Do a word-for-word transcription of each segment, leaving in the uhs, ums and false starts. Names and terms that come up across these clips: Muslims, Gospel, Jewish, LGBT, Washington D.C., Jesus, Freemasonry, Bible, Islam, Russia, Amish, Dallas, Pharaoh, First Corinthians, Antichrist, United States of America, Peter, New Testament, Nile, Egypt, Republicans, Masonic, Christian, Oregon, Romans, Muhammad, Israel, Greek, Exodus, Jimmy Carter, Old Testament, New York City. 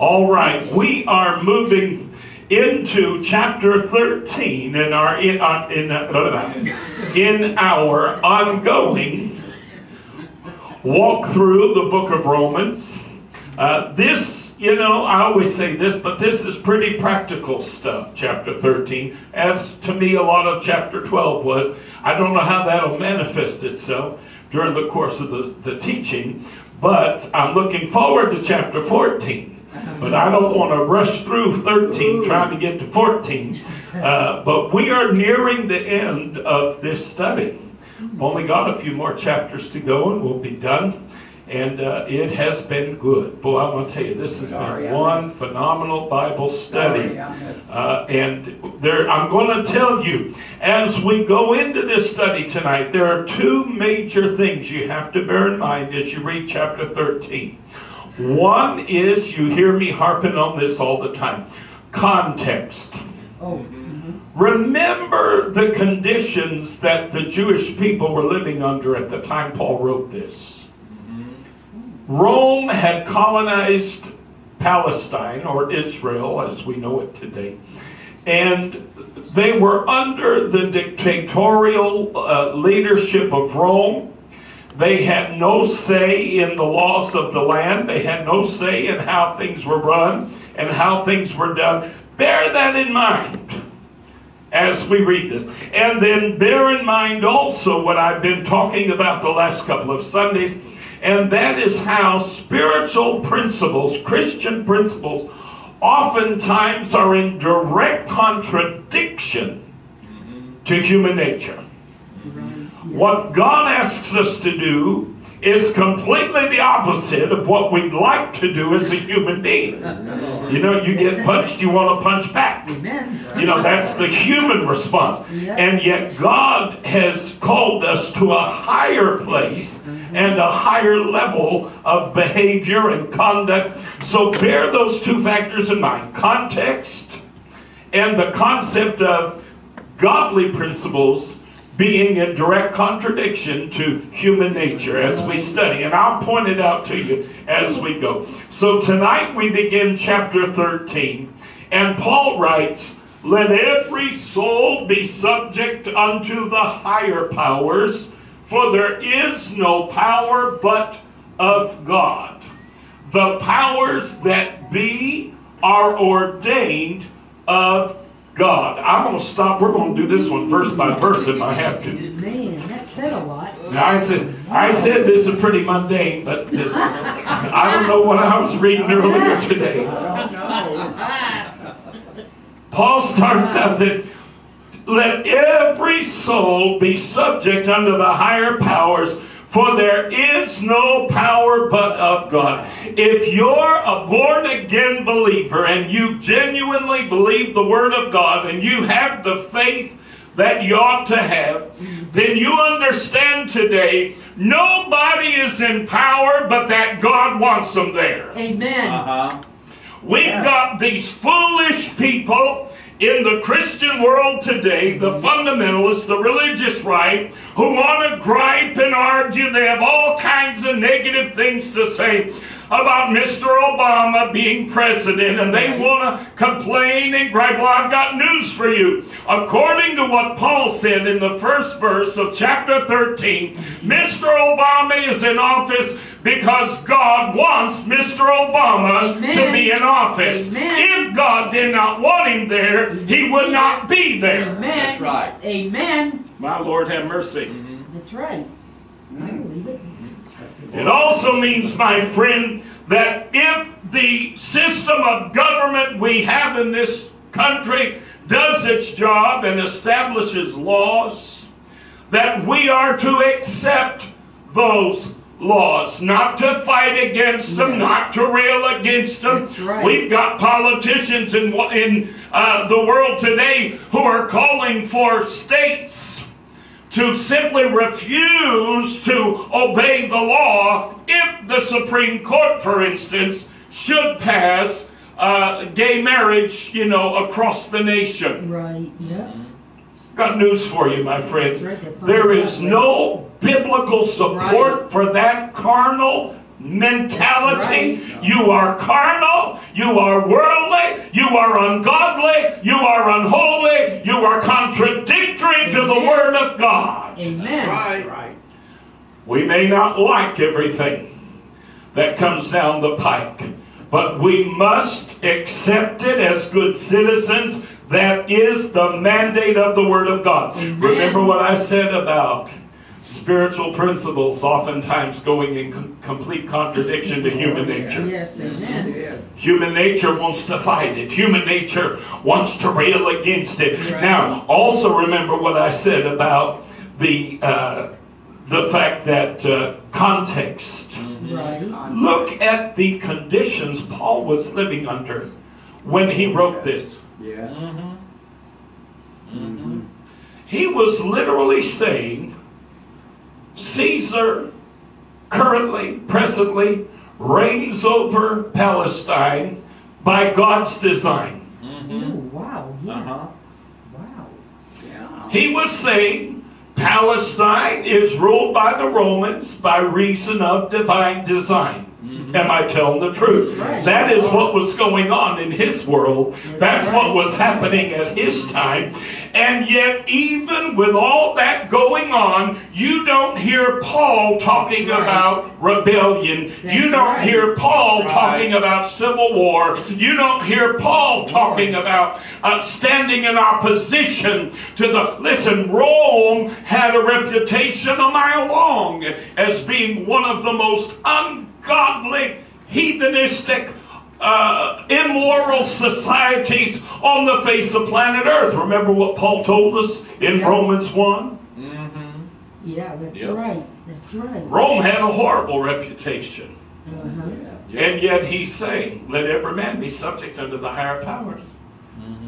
All right, we are moving into chapter thirteen in our in, uh, in, uh, in our ongoing walk through the book of Romans. Uh, this, you know, I always say this, but this is pretty practical stuff, chapter thirteen, as to me a lot of chapter twelve was. I don't know how that'll manifest itself during the course of the, the teaching, but I'm looking forward to chapter fourteen. But I don't want to rush through thirteen trying to get to fourteen. Uh, but we are nearing the end of this study. We've only got a few more chapters to go and we'll be done. And uh, it has been good. Boy, I want to tell you, this has Sorry, been one honest. phenomenal Bible study. Uh, and there, I'm going to tell you, as we go into this study tonight, there are two major things you have to bear in mind as you read chapter thirteen. One is, you hear me harping on this all the time, context. Oh, mm-hmm. Remember the conditions that the Jewish people were living under at the time Paul wrote this. Rome had colonized Palestine, or Israel as we know it today, and they were under the dictatorial uh, leadership of Rome. They had no say in the laws of the land. They had no say in how things were run and how things were done. Bear that in mind as we read this. And then bear in mind also what I've been talking about the last couple of Sundays. And that is how spiritual principles, Christian principles, oftentimes are in direct contradiction Mm-hmm. to human nature. Mm-hmm. What God asks us to do is completely the opposite of what we'd like to do as a human being. You know, you get punched, you want to punch back. You know, that's the human response. And yet God has called us to a higher place and a higher level of behavior and conduct. So bear those two factors in mind, context and the concept of godly principles being in direct contradiction to human nature as we study. And I'll point it out to you as we go. So tonight we begin chapter thirteen. And Paul writes, "Let every soul be subject unto the higher powers, for there is no power but of God. The powers that be are ordained of God." God. I'm going to stop. We're going to do this one verse by verse if I have to. Man, that said a lot. Now, I said, I said this is pretty mundane, but uh, I don't know what I was reading earlier today. Paul starts out saying, "Let every soul be subject unto the higher powers, for there is no power but of God." If you're a born-again believer and you genuinely believe the Word of God and you have the faith that you ought to have, then you understand today nobody is in power but that God wants them there. Amen. Uh-huh. We've yeah. got these foolish people in the Christian world today, the fundamentalists, the religious right, who want to gripe and argue. They have all kinds of negative things to say about Mister Obama being president, and they want to complain and gripe. Well, I've got news for you. According to what Paul said in the first verse of chapter thirteen, Mister Obama is in office because God wants Mister Obama Amen. to be in office. Amen. If God did not want him there, he would Amen. not be there. Amen. That's right. Amen. My Lord have mercy. Mm-hmm. That's right. Mm-hmm. I believe it. It also means, my friend, that if the system of government we have in this country does its job and establishes laws, that we are to accept those laws, not to fight against them, yes. not to rail against them. Right. We've got politicians in, in uh, the world today who are calling for states to simply refuse to obey the law if the Supreme Court, for instance, should pass uh, gay marriage, you know, across the nation. Right, yeah. Got news for you, my friends. Right, there is no biblical support right. for that carnal mentality. Right. You are carnal. You are worldly. You are ungodly. You are unholy. You are contradictory Amen. To the Word of God. Amen. That's right. We may not like everything that comes down the pike, but we must accept it as good citizens. That is the mandate of the Word of God. Amen. Remember what I said about spiritual principles oftentimes going in com complete contradiction to human nature. Yes, amen. Human nature wants to fight it. Human nature wants to rail against it. Right. Now, also remember what I said about the uh, the fact that uh, context. Right. Look at the conditions Paul was living under when he wrote this. Yeah. Mm-hmm. Mm-hmm. He was literally saying, Caesar currently, presently, reigns over Palestine by God's design. Mm-hmm. Ooh, wow. Yeah. Uh-huh. Wow. Yeah. He was saying Palestine is ruled by the Romans by reason of divine design. Mm-hmm. Am I telling the truth? Right. That is what was going on in his world. That's right. What was happening at his time. And yet, even with all that going on, you don't hear Paul talking right. about rebellion. That's you don't right. hear Paul right. talking about civil war. You don't hear Paul talking right. about uh, standing in opposition to the... Listen, Rome had a reputation a mile long as being one of the most ungodly, heathenistic, uh, immoral societies on the face of planet Earth. Remember what Paul told us in yeah. Romans one? Mm-hmm. Yeah, that's yep. right. That's right. Rome had a horrible reputation. Uh-huh. yeah. And yet he's saying, let every man be subject unto the higher powers.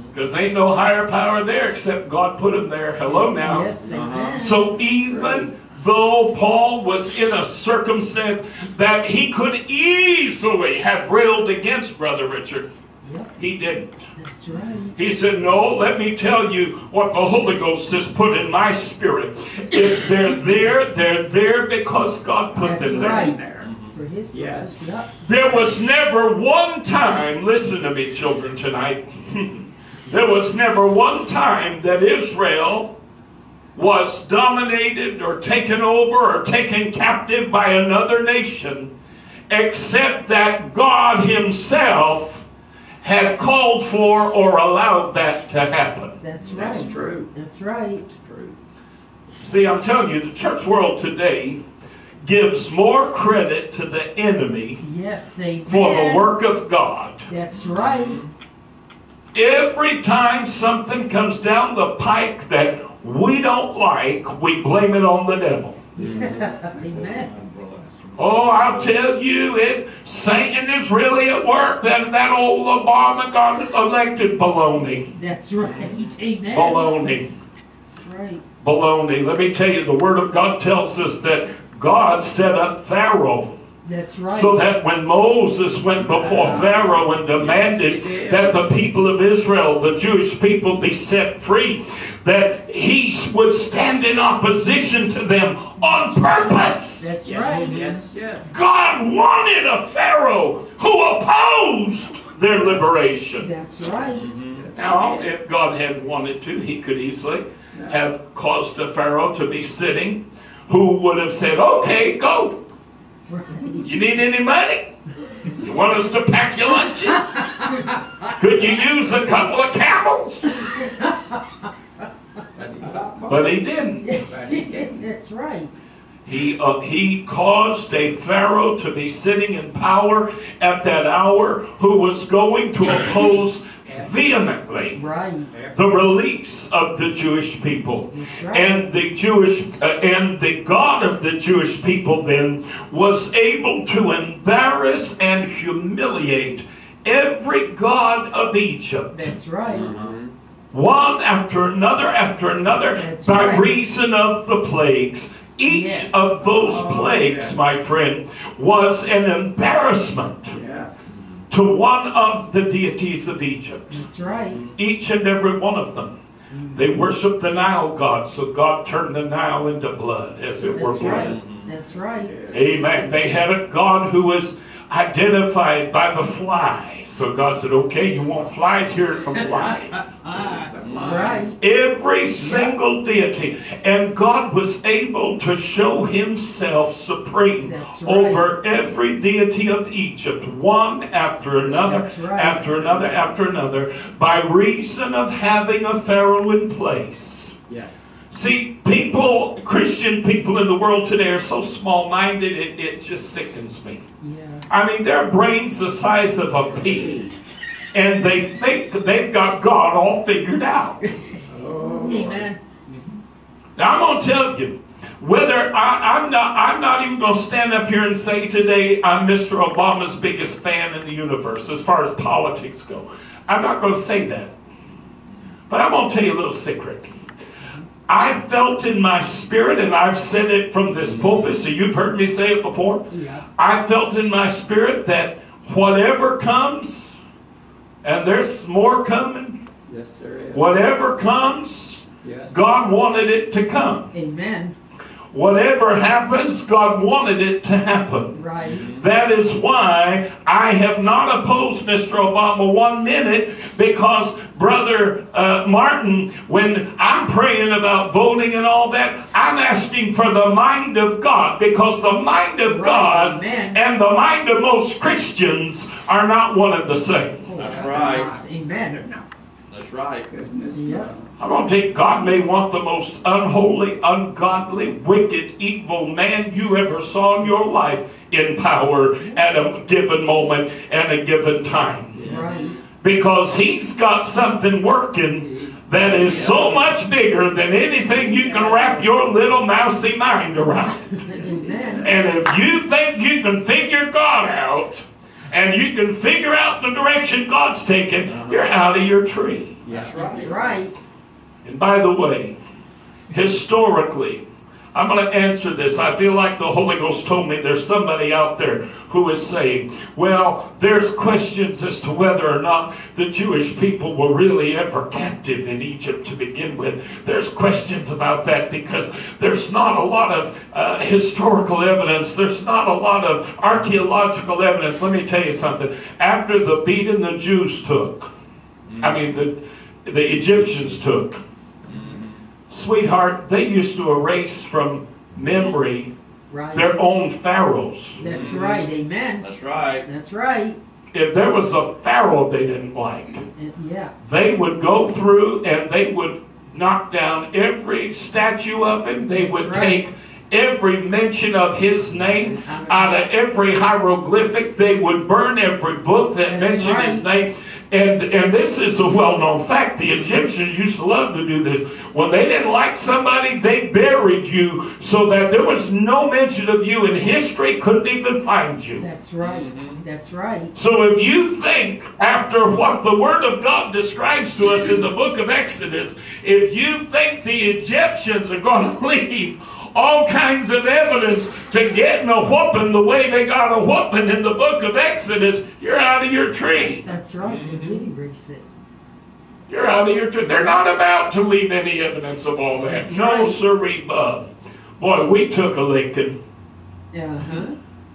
Because mm-hmm. there ain't no higher power there except God put him there. Hello now. Yes, uh-huh. So even... though Paul was in a circumstance that he could easily have railed against Brother Richard, yep. he didn't. That's right. He said, no, let me tell you what the Holy Ghost has put in my spirit. If they're there, they're there because God put That's them there. Right. there. Mm-hmm. For his yes. yep. There was never one time, listen to me children tonight, there was never one time that Israel was dominated or taken over or taken captive by another nation, except that God himself had called for or allowed that to happen. That's right. That's true. That's right. That's true. See, I'm telling you, the church world today gives more credit to the enemy yes, for the work of God. That's right. Every time something comes down the pike that we don't like, we blame it on the devil. Amen. Oh, I'll tell you, it Satan is really at work. That that old Obama got elected baloney. That's right. Amen. Baloney. Right. Baloney. Let me tell you, the Word of God tells us that God set up Pharaoh. That's right. So that when Moses went before Pharaoh and demanded yes, that the people of Israel, the Jewish people, be set free, that he would stand in opposition to them on purpose. That's right. Yes, yes. God wanted a Pharaoh who opposed their liberation. That's right. Mm-hmm. Now, if God had wanted to, he could easily no. have caused a Pharaoh to be sitting who would have said, okay, go. You need any money? You want us to pack your lunches? Could you use a couple of camels? But he didn't. That's right. He, uh, he caused a Pharaoh to be sitting in power at that hour who was going to oppose vehemently right. the release of the Jewish people. Right. And the Jewish uh, and the God of the Jewish people then was able to embarrass and humiliate every god of Egypt. That's right. Mm-hmm. One after another after another That's by right. reason of the plagues. Each yes. of those oh, plagues, yes. my friend, was an embarrassment. Yes. to one of the deities of Egypt. That's right. Each and every one of them. They worshiped the Nile god, so God turned the Nile into blood, as it were. That's right. That's right. Amen. They had a god who was identified by the fly. So God said, okay, you want flies? Here are some flies. Right. Every single deity. And God was able to show himself supreme. That's right. Over every deity of Egypt, one after another, That's right. after another, after another, by reason of having a Pharaoh in place. Yeah. See, people, Christian people in the world today are so small-minded, it, it just sickens me. Yeah. I mean, their brain's the size of a pea, and they think that they've got God all figured out. Oh. Amen. Now, I'm going to tell you, whether I, I'm not, I'm not even going to stand up here and say today I'm Mister Obama's biggest fan in the universe as far as politics go. I'm not going to say that. But I'm going to tell you a little secret. I felt in my spirit, and I've said it from this pulpit, so you've heard me say it before. Yeah. I felt in my spirit that whatever comes, and there's more coming. Yes, there is. Whatever comes, yes. God wanted it to come. Amen. Whatever happens, God wanted it to happen. Right. That is why I have not opposed Mister Obama one minute, because Brother uh, Martin, when I'm praying about voting and all that, I'm asking for the mind of God, because the mind of right. God Amen. And the mind of most Christians are not one and the same. Oh, that's, that's right. Amen. That's right. Goodness. Yeah. I don't think God may want the most unholy, ungodly, wicked, evil man you ever saw in your life in power at a given moment and a given time. Yeah. Right. Because he's got something working that is yeah. so much bigger than anything you can wrap your little mousy mind around. And if you think you can figure God out, and you can figure out the direction God's taking, you're out of your tree. Yeah. That's right. That's right. And by the way, historically, I'm going to answer this. I feel like the Holy Ghost told me there's somebody out there who is saying, well, there's questions as to whether or not the Jewish people were really ever captive in Egypt to begin with. There's questions about that because there's not a lot of uh, historical evidence. There's not a lot of archaeological evidence. Let me tell you something. After the beating the Jews took, mm-hmm. I mean, the... the Egyptians took. Mm-hmm. Sweetheart, they used to erase from memory right. their own pharaohs. That's mm-hmm. right, amen. That's right. That's right. If there was a pharaoh they didn't like, yeah. they would go through and they would knock down every statue of him. They That's would right. take every mention of his name out of every hieroglyphic. They would burn every book that That's mentioned right. his name. And, and this is a well-known fact. The Egyptians used to love to do this. When they didn't like somebody, they buried you so that there was no mention of you in history, couldn't even find you. That's right. Mm-hmm. That's right. So if you think, after what the Word of God describes to us in the book of Exodus, if you think the Egyptians are going to leave all kinds of evidence to getting a whooping the way they got a whooping in the book of Exodus, you're out of your tree. That's right. Mm-hmm. You're out of your tree. They're not about to leave any evidence of all that. That's no, right. sirree, bub. Boy, we took a licking. Uh-huh.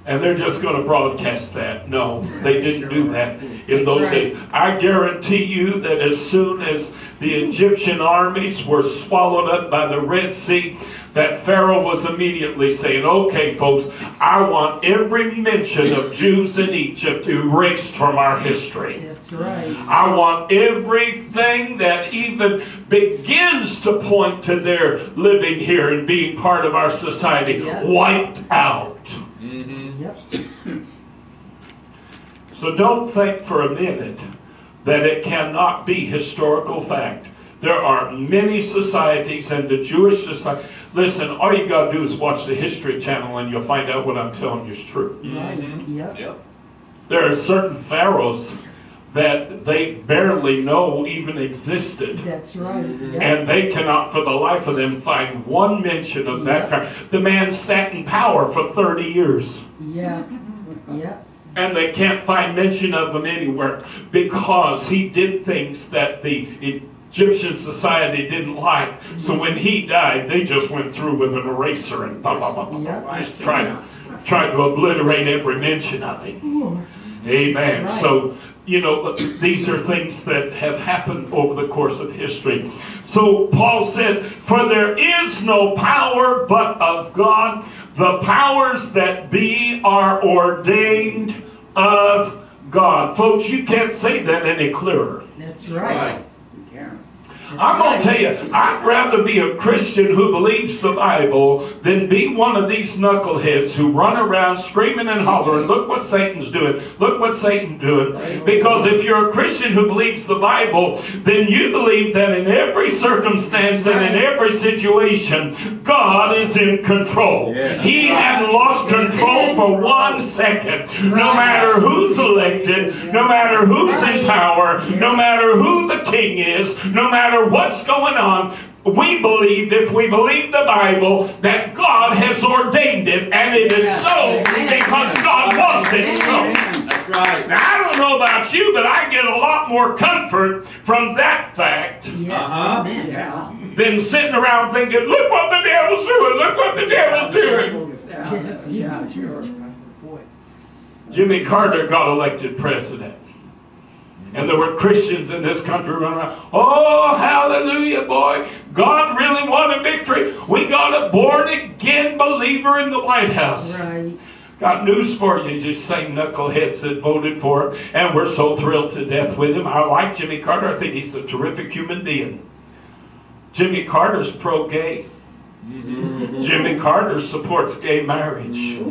And they're just going to broadcast that. No, they didn't do that in those right. days. I guarantee you that as soon as the Egyptian armies were swallowed up by the Red Sea, that Pharaoh was immediately saying, okay, folks, I want every mention of Jews in Egypt erased from our history. That's right. I want everything that even begins to point to their living here and being part of our society yeah. wiped out. Mm-hmm. Yep. So don't think for a minute that it cannot be historical fact. There are many societies, and the Jewish society. Listen, all you got to do is watch the History Channel and you'll find out what I'm telling you is true. Mm-hmm. Yep. Yep. There are certain pharaohs that they barely know even existed. That's right. Yeah. And they cannot for the life of them find one mention of yeah. that fact. The man sat in power for thirty years. Yeah. Yeah. And they can't find mention of him anywhere because he did things that the Egyptian society didn't like. So when he died, they just went through with an eraser and bah, bah, bah, bah, bah, just tried to, tried to obliterate every mention of him. Amen. Right. So, you know, these are things that have happened over the course of history. So Paul said, for there is no power but of God. The powers that be are ordained of God. Folks, you can't say that any clearer. That's right. I'm going to tell you, I'd rather be a Christian who believes the Bible than be one of these knuckleheads who run around screaming and hollering, look what Satan's doing, look what Satan's doing. Because if you're a Christian who believes the Bible, then you believe that in every circumstance and in every situation, God is in control. He hadn't lost control for one second. No matter who's elected, no matter who's in power, no matter who the king is, no matter what's going on, we believe, if we believe the Bible, that God has ordained it, and it is so because God wants it so. That's right. Now, I don't know about you, but I get a lot more comfort from that fact. Yes, uh-huh. Yeah. Than sitting around thinking, look what the devil's doing, look what the devil's doing. Yeah, that's, yeah, sure. Boy. Jimmy Carter got elected president. And there were Christians in this country running around, oh, hallelujah, boy. God really won a victory. We got a born-again believer in the White House. Right. Got news for you, just same knuckleheads that voted for him, and we're so thrilled to death with him. I like Jimmy Carter. I think he's a terrific human being. Jimmy Carter's pro-gay. Mm-hmm. Jimmy Carter supports gay marriage. Ooh.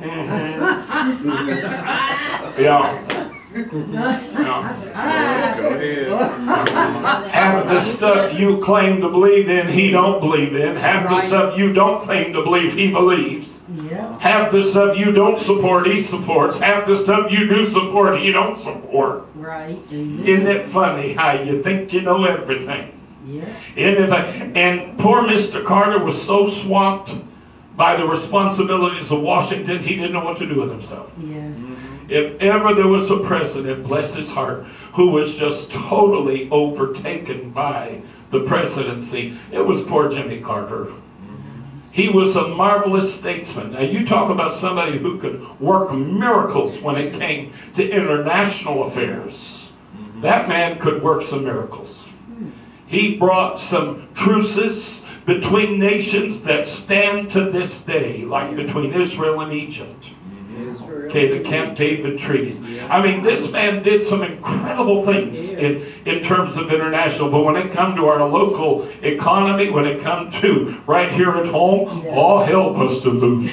Mm-hmm. Yeah. Yeah. Go ahead. Half the stuff you claim to believe in, he don't believe in. Half the stuff you don't claim to believe, he believes. Yeah. Half the stuff you don't support, he supports. Half the stuff you do support, he don't support. Right. Mm-hmm. Isn't it funny how you think you know everything? Yeah. Isn't it funny? And poor Mister Carter was so swamped by the responsibilities of Washington, he didn't know what to do with himself. Yeah. Mm-hmm. If ever there was a president, bless his heart, who was just totally overtaken by the presidency, it was poor Jimmy Carter. Mm-hmm. He was a marvelous statesman. Now you talk about somebody who could work miracles when it came to international affairs. Mm-hmm. That man could work some miracles. Mm-hmm. He brought some truces between nations that stand to this day, like between Israel and Egypt. Okay, the Camp David treaties. I mean, this man did some incredible things in, in terms of international, but when it comes to our local economy, when it comes to right here at home, all help us to lose.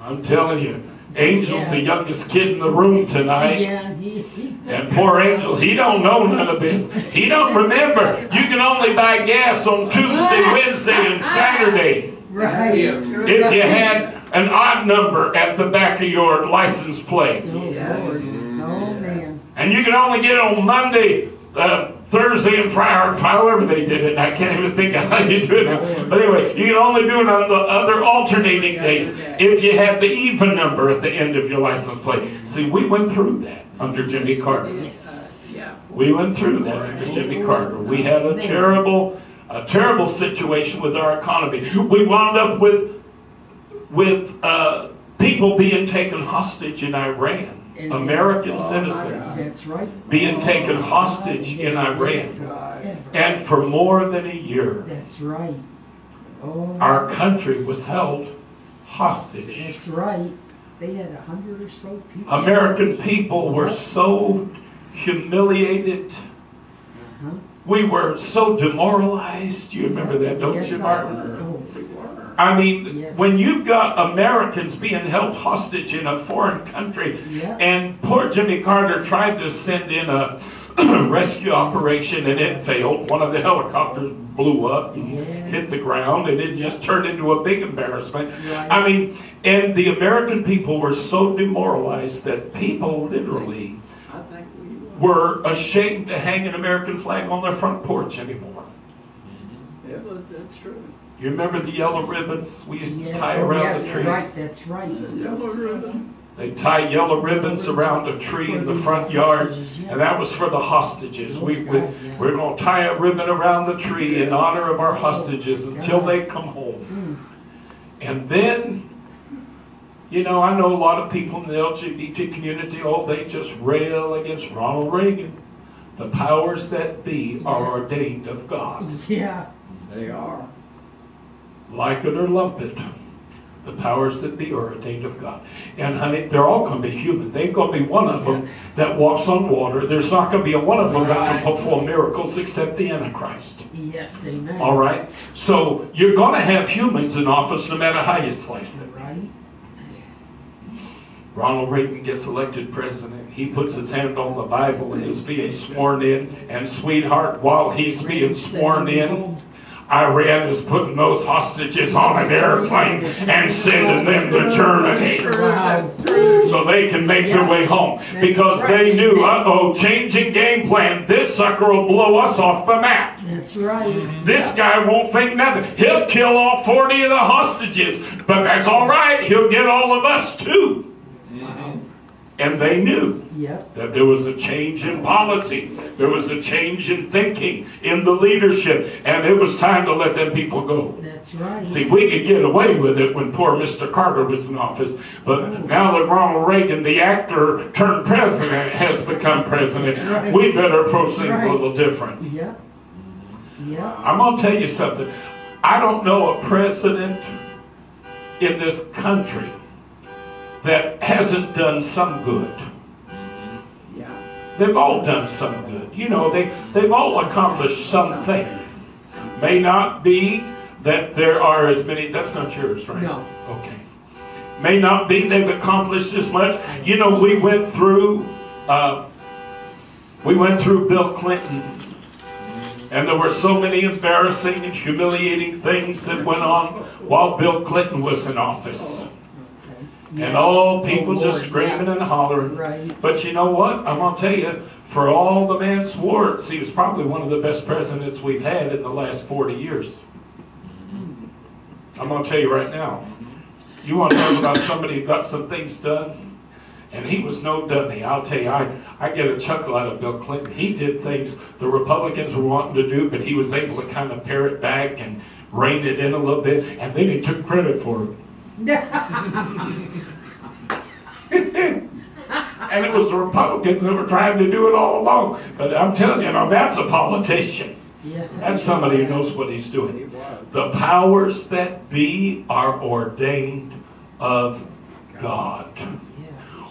I'm telling you. Angel's yeah. the youngest kid in the room tonight. Yeah, he, he's and poor Angel, he don't know none of this. He don't remember. You can only buy gas on Tuesday, Wednesday, and Saturday. Right. Yeah. If you had an odd number at the back of your license plate. Yes. Oh, man. And you can only get it on Monday, uh, Thursday, and Friday, however they did it. I can't even think of how you do it now. But anyway, you can only do it on the other alternating days if you had the even number at the end of your license plate. See, we went through that under Jimmy Carter. We went through that under Jimmy Carter. We had a terrible, a terrible situation with our economy. We wound up with, with uh, people being taken hostage in Iran. American citizens being taken hostage in Iran, and for more than a year, our country was held hostage. That's right. They had a hundred or so people. American people were so humiliated. We were so demoralized. You remember that, don't you, Martin? I mean, yes. when you've got Americans being held hostage in a foreign country, yeah. and poor Jimmy Carter tried to send in a rescue operation and it failed. One of the helicopters blew up and yeah. hit the ground, and it just turned into a big embarrassment. Right. I mean, and the American people were so demoralized that people literally I think we were. were ashamed to hang an American flag on their front porch anymore. Mm-hmm. Yeah, that's true. You remember the yellow ribbons we used to yeah. tie around oh, yes, the trees? Right, that's right. The yellow ribbon. They tied yellow ribbons around a tree in the front yard, and that was for the hostages. We, we, we're going to tie a ribbon around the tree in honor of our hostages until they come home. And then, you know, I know a lot of people in the L G B T community, oh, they just rail against Ronald Reagan. The powers that be are ordained of God. Yeah, they are. Like it or lump it. The powers that be are ordained of God. And honey, they're all going to be human. They're going to be one of them that walks on water. There's not going to be a one of them that can perform miracles except the Antichrist. Yes, amen. All right? So you're going to have humans in office no matter how you slice it. Right. Ronald Reagan gets elected president. He puts his hand on the Bible and is being sworn in. And sweetheart, while he's being sworn in, Iran is putting those hostages on an airplane and sending them to Germany so they can make their way home. Because they knew, uh-oh, changing game plan. This sucker will blow us off the map. That's right. This guy won't think nothing. He'll kill all forty of the hostages. But that's all right. He'll get all of us too. And they knew yep. that there was a change in policy. There was a change in thinking, in the leadership. And it was time to let them people go. That's right. See, we could get away with it when poor Mister Carter was in office. But oh. now that Ronald Reagan, the actor turned president, has become president, right. we better approach things right. a little different. Yeah. Yeah. I'm going to tell you something. I don't know a president in this country that hasn't done some good. Yeah. They've all done some good. You know, they, they've all accomplished something. May not be that there are as many, that's not yours, right? No. Okay. May not be they've accomplished as much. You know, we went through, uh, we went through Bill Clinton, and there were so many embarrassing and humiliating things that went on while Bill Clinton was in office. Yeah. And all people oh, just screaming yeah. and hollering. Right. But you know what? I'm going to tell you, for all the man's warts, he was probably one of the best presidents we've had in the last forty years. I'm going to tell you right now. You want to talk about somebody who got some things done? And he was no dummy. I'll tell you, I, I get a chuckle out of Bill Clinton. He did things the Republicans were wanting to do, but he was able to kind of pare it back and rein it in a little bit. And then he took credit for it. And it was the Republicans that were trying to do it all along. But I'm telling you, now that's a politician. Yeah. That's somebody who knows what he's doing. The powers that be are ordained of God.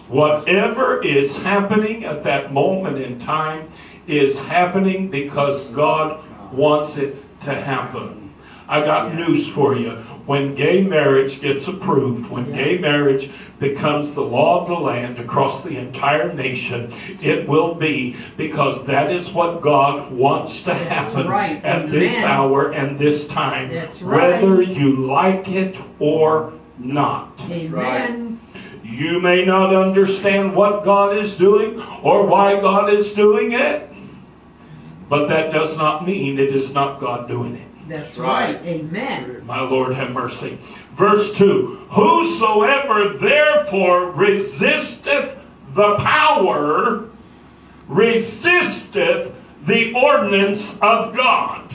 Whatever is happening at that moment in time is happening because God wants it to happen. I got news for you. When gay marriage gets approved, when yeah. gay marriage becomes the law of the land across the entire nation, it will be because that is what God wants to happen right. at Amen. This hour and this time, That's whether right. you like it or not. Amen. You may not understand what God is doing or why God is doing it, but that does not mean it is not God doing it. That's right. right. Amen. My Lord have mercy. Verse two. Whosoever therefore resisteth the power, resisteth the ordinance of God.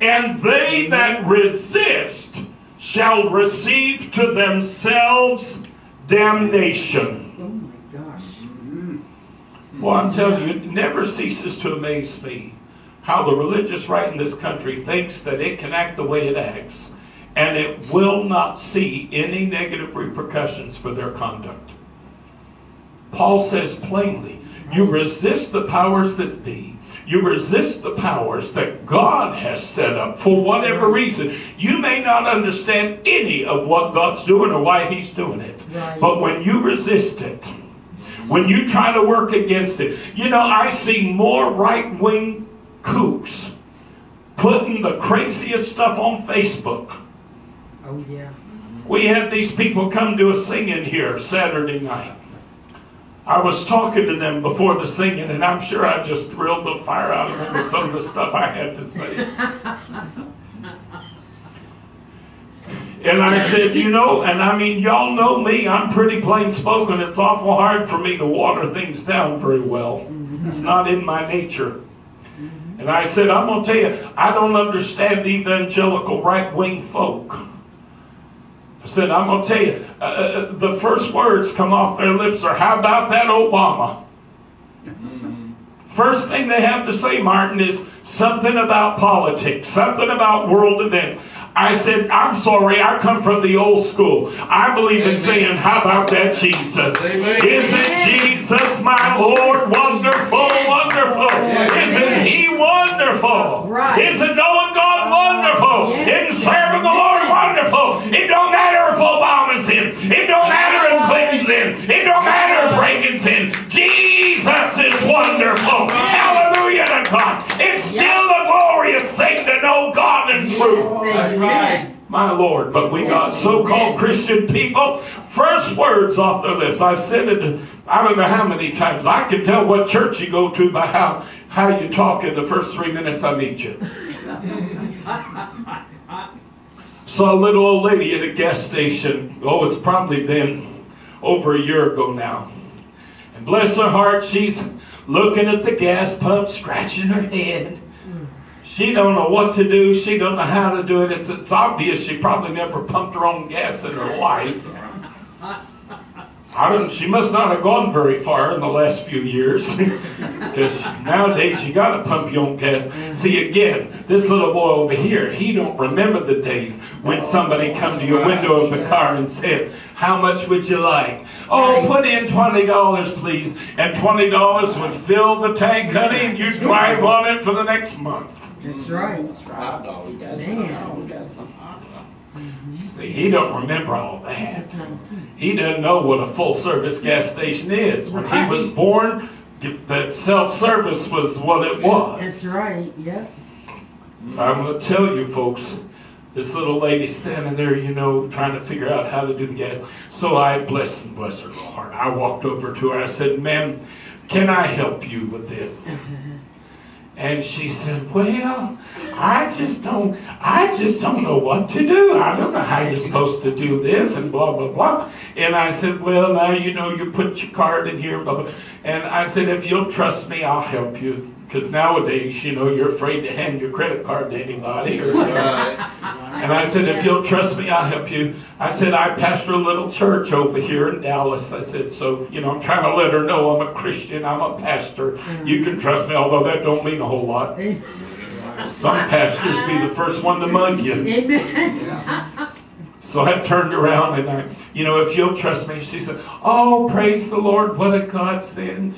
And they that resist shall receive to themselves damnation. Oh my gosh. Well, I'm telling you, it never ceases to amaze me how the religious right in this country thinks that it can act the way it acts, and it will not see any negative repercussions for their conduct. Paul says plainly, you resist the powers that be. You resist the powers that God has set up for whatever reason. You may not understand any of what God's doing or why he's doing it, right. but when you resist it, when you try to work against it, you know, I see more right-wing kooks putting the craziest stuff on Facebook. Oh yeah. We had these people come to a singing here Saturday night. I was talking to them before the singing, and I'm sure I just thrilled the fire out of them with some of the stuff I had to say. And I said, you know, and I mean, y'all know me, I'm pretty plain spoken. It's awful hard for me to water things down very well. It's not in my nature. And I said, I'm going to tell you, I don't understand evangelical right-wing folk. I said, I'm going to tell you, uh, the first words come off their lips are, how about that Obama? Mm-hmm. First thing they have to say, Martin, is something about politics, something about world events. I said, I'm sorry, I come from the old school. I believe Amen. in saying, how about that Jesus? Amen. Isn't Jesus my Lord wonderful, wonderful? Amen. Isn't He wonderful? Right. Isn't knowing God wonderful? Yes. Isn't serving the Lord wonderful? It don't matter if Obama's in. It don't matter if Clinton's in. It don't matter if Reagan's in. Jesus is wonderful. Hallelujah to God. It's still a glorious thing to know God in truth. That's right. My Lord, but we got so-called Christian people, first words off their lips. I've said it, I don't know how many times. I can tell what church you go to by how, how you talk in the first three minutes I meet you. Saw a little old lady at a gas station. Oh, it's probably been over a year ago now. And bless her heart, she's looking at the gas pump, scratching her head. She don't know what to do. She don't know how to do it. It's, it's obvious she probably never pumped her own gas in her life. I don't, she must not have gone very far in the last few years. Because nowadays you got to pump your own gas. See, again, this little boy over here, he don't remember the days when somebody come to your window of the car and said, how much would you like? Oh, put in twenty dollars, please. And twenty dollars would fill the tank, honey, and you drive on it for the next month. That's right. That's right. Damn. See, he don't remember all that. He doesn't know what a full-service gas station is. When he was born, that self-service was what it was. That's right, yeah. I'm going to tell you, folks, this little lady standing there, you know, trying to figure out how to do the gas. So I, bless and bless her heart, I walked over to her. I said, ma'am, can I help you with this? And she said, well, I just don't, I just don't know what to do. I don't know how you're supposed to do this and blah, blah, blah. And I said, well, now, you know, you put your card in here, blah, blah. And I said, if you'll trust me, I'll help you. Because nowadays, you know, you're afraid to hand your credit card to anybody. Or, uh, and I said, if you'll trust me, I'll help you. I said, I pastor a little church over here in Dallas. I said, so, you know, I'm trying to let her know I'm a Christian. I'm a pastor. You can trust me, although that don't mean a whole lot. Some pastors be the first one to mug you. Amen. So I turned around and I, you know, if you'll trust me. She said, oh, praise the Lord, what a godsend.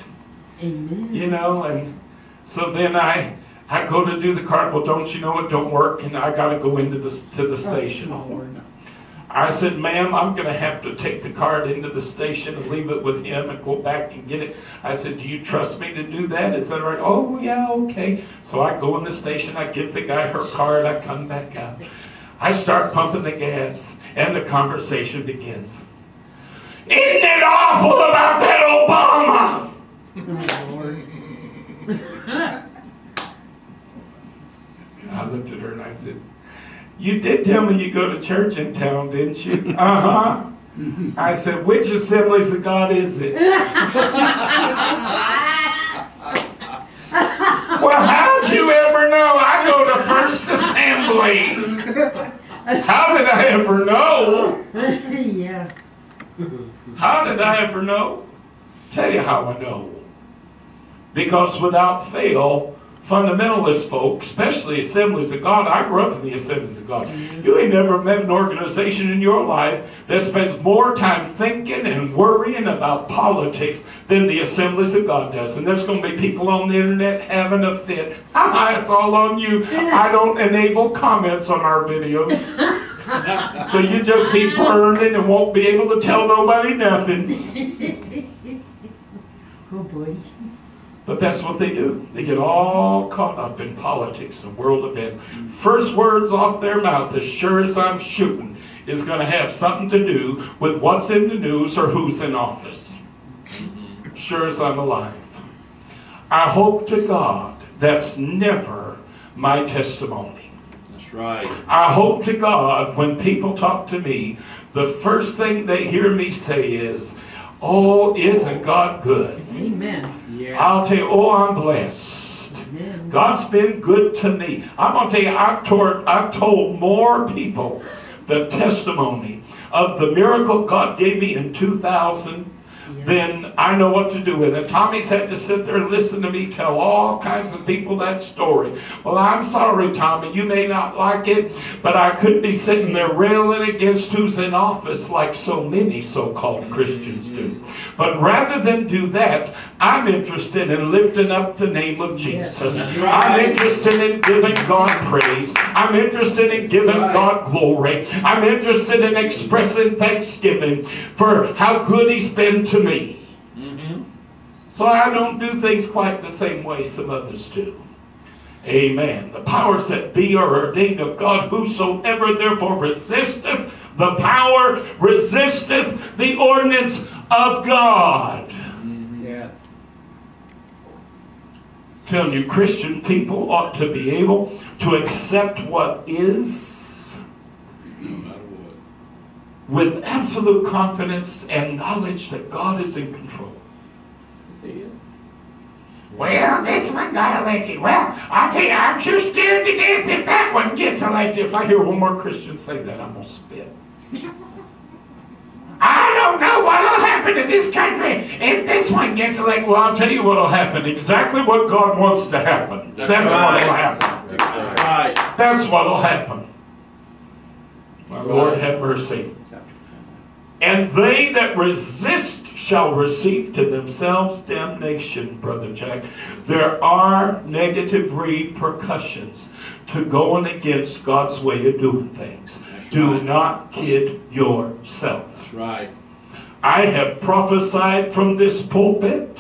Amen. You know, and... So then I, I go to do the card. Well, don't you know it don't work, and I got to go into the, to the station. I said, ma'am, I'm going to have to take the card into the station and leave it with him and go back and get it. I said, do you trust me to do that? Is that right? Oh, yeah, okay. So I go in the station. I give the guy her card. I come back out. I start pumping the gas, and the conversation begins. Isn't it awful about that Obama? Oh, Lord. I looked at her and I said, you did tell me you go to church in town, didn't you? Uh-huh. I said, which Assemblies of God is it? Well, how'd you ever know? I go to First Assembly. How did I ever know? Yeah. How did I ever know? Tell you how I know. Because without fail, fundamentalist folks, especially Assemblies of God, I grew up in the Assemblies of God. You ain't never met an organization in your life that spends more time thinking and worrying about politics than the Assemblies of God does. And there's going to be people on the internet having a fit. It's all on you. I don't enable comments on our videos. So you just be burning and won't be able to tell nobody nothing. Oh, boy. But that's what they do. They get all caught up in politics and world events. First words off their mouth, as sure as I'm shooting, is going to have something to do with what's in the news or who's in office. Sure as I'm alive. I hope to God that's never my testimony. That's That's right. I hope to God when people talk to me, the first thing they hear me say is, oh, isn't God good? Amen. Yes. I'll tell you, oh, I'm blessed. Amen. God's been good to me. I'm going to tell you, I've told, I've told more people the testimony of the miracle God gave me in two thousand. Yeah. Then I know what to do with it. Tommy's had to sit there and listen to me tell all kinds of people that story. Well, I'm sorry, Tommy, you may not like it, but I couldn't be sitting there railing against who's in office like so many so-called Christians do. But rather than do that, I'm interested in lifting up the name of Jesus. Yes. I'm interested in giving God praise. I'm interested in giving right. God glory. I'm interested in expressing thanksgiving for how good he's been to me. Mm-hmm. So I don't do things quite the same way some others do. Amen. The powers that be are ordained of God. Whosoever therefore resisteth the power, resisteth the ordinance of God. Mm-hmm. Yes. I'm telling you, Christian people ought to be able to accept what is with absolute confidence and knowledge that God is in control. See it? Well, this one got elected. Well, I'll tell you, I'm sure scared to death if that one gets elected. If I hear one more Christian say that, I'm going to spit. I don't know what will happen to this country if this one gets elected. Well, I'll tell you what will happen. Exactly what God wants to happen. That's, That's right. what will happen. That's right. That's what will happen. My Lord, have mercy. And they that resist shall receive to themselves damnation, Brother Jack. There are negative repercussions to going against God's way of doing things. That's Do right. not kid yourself. That's right. I have prophesied from this pulpit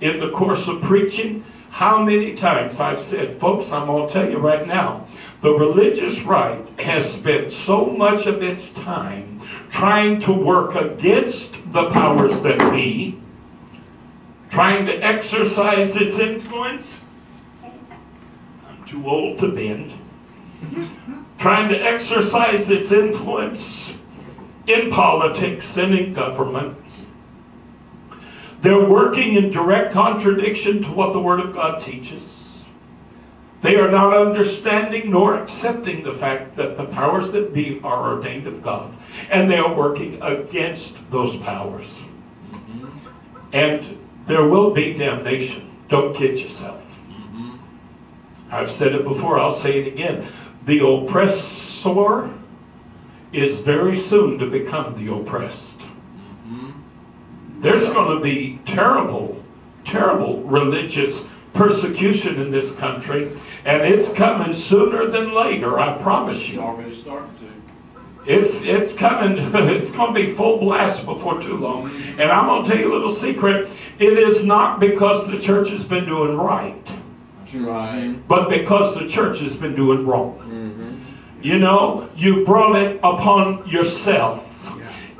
in the course of preaching how many times I've said, folks, I'm going to tell you right now, the religious right has spent so much of its time trying to work against the powers that be, trying to exercise its influence. I'm too old to bend. Trying to exercise its influence in politics and in government. They're working in direct contradiction to what the Word of God teaches. They are not understanding nor accepting the fact that the powers that be are ordained of God. And they are working against those powers. Mm-hmm. And there will be damnation. Don't kid yourself. Mm-hmm. I've said it before. I'll say it again. The oppressor is very soon to become the oppressed. There's going to be terrible, terrible religious persecution in this country, and it's coming sooner than later, I promise you. It's already starting to. It's, it's coming, it's going to be full blast before too long. And I'm going to tell you a little secret. It is not because the church has been doing right. That's right. But because the church has been doing wrong. Mm-hmm. You know, you brought it upon yourself.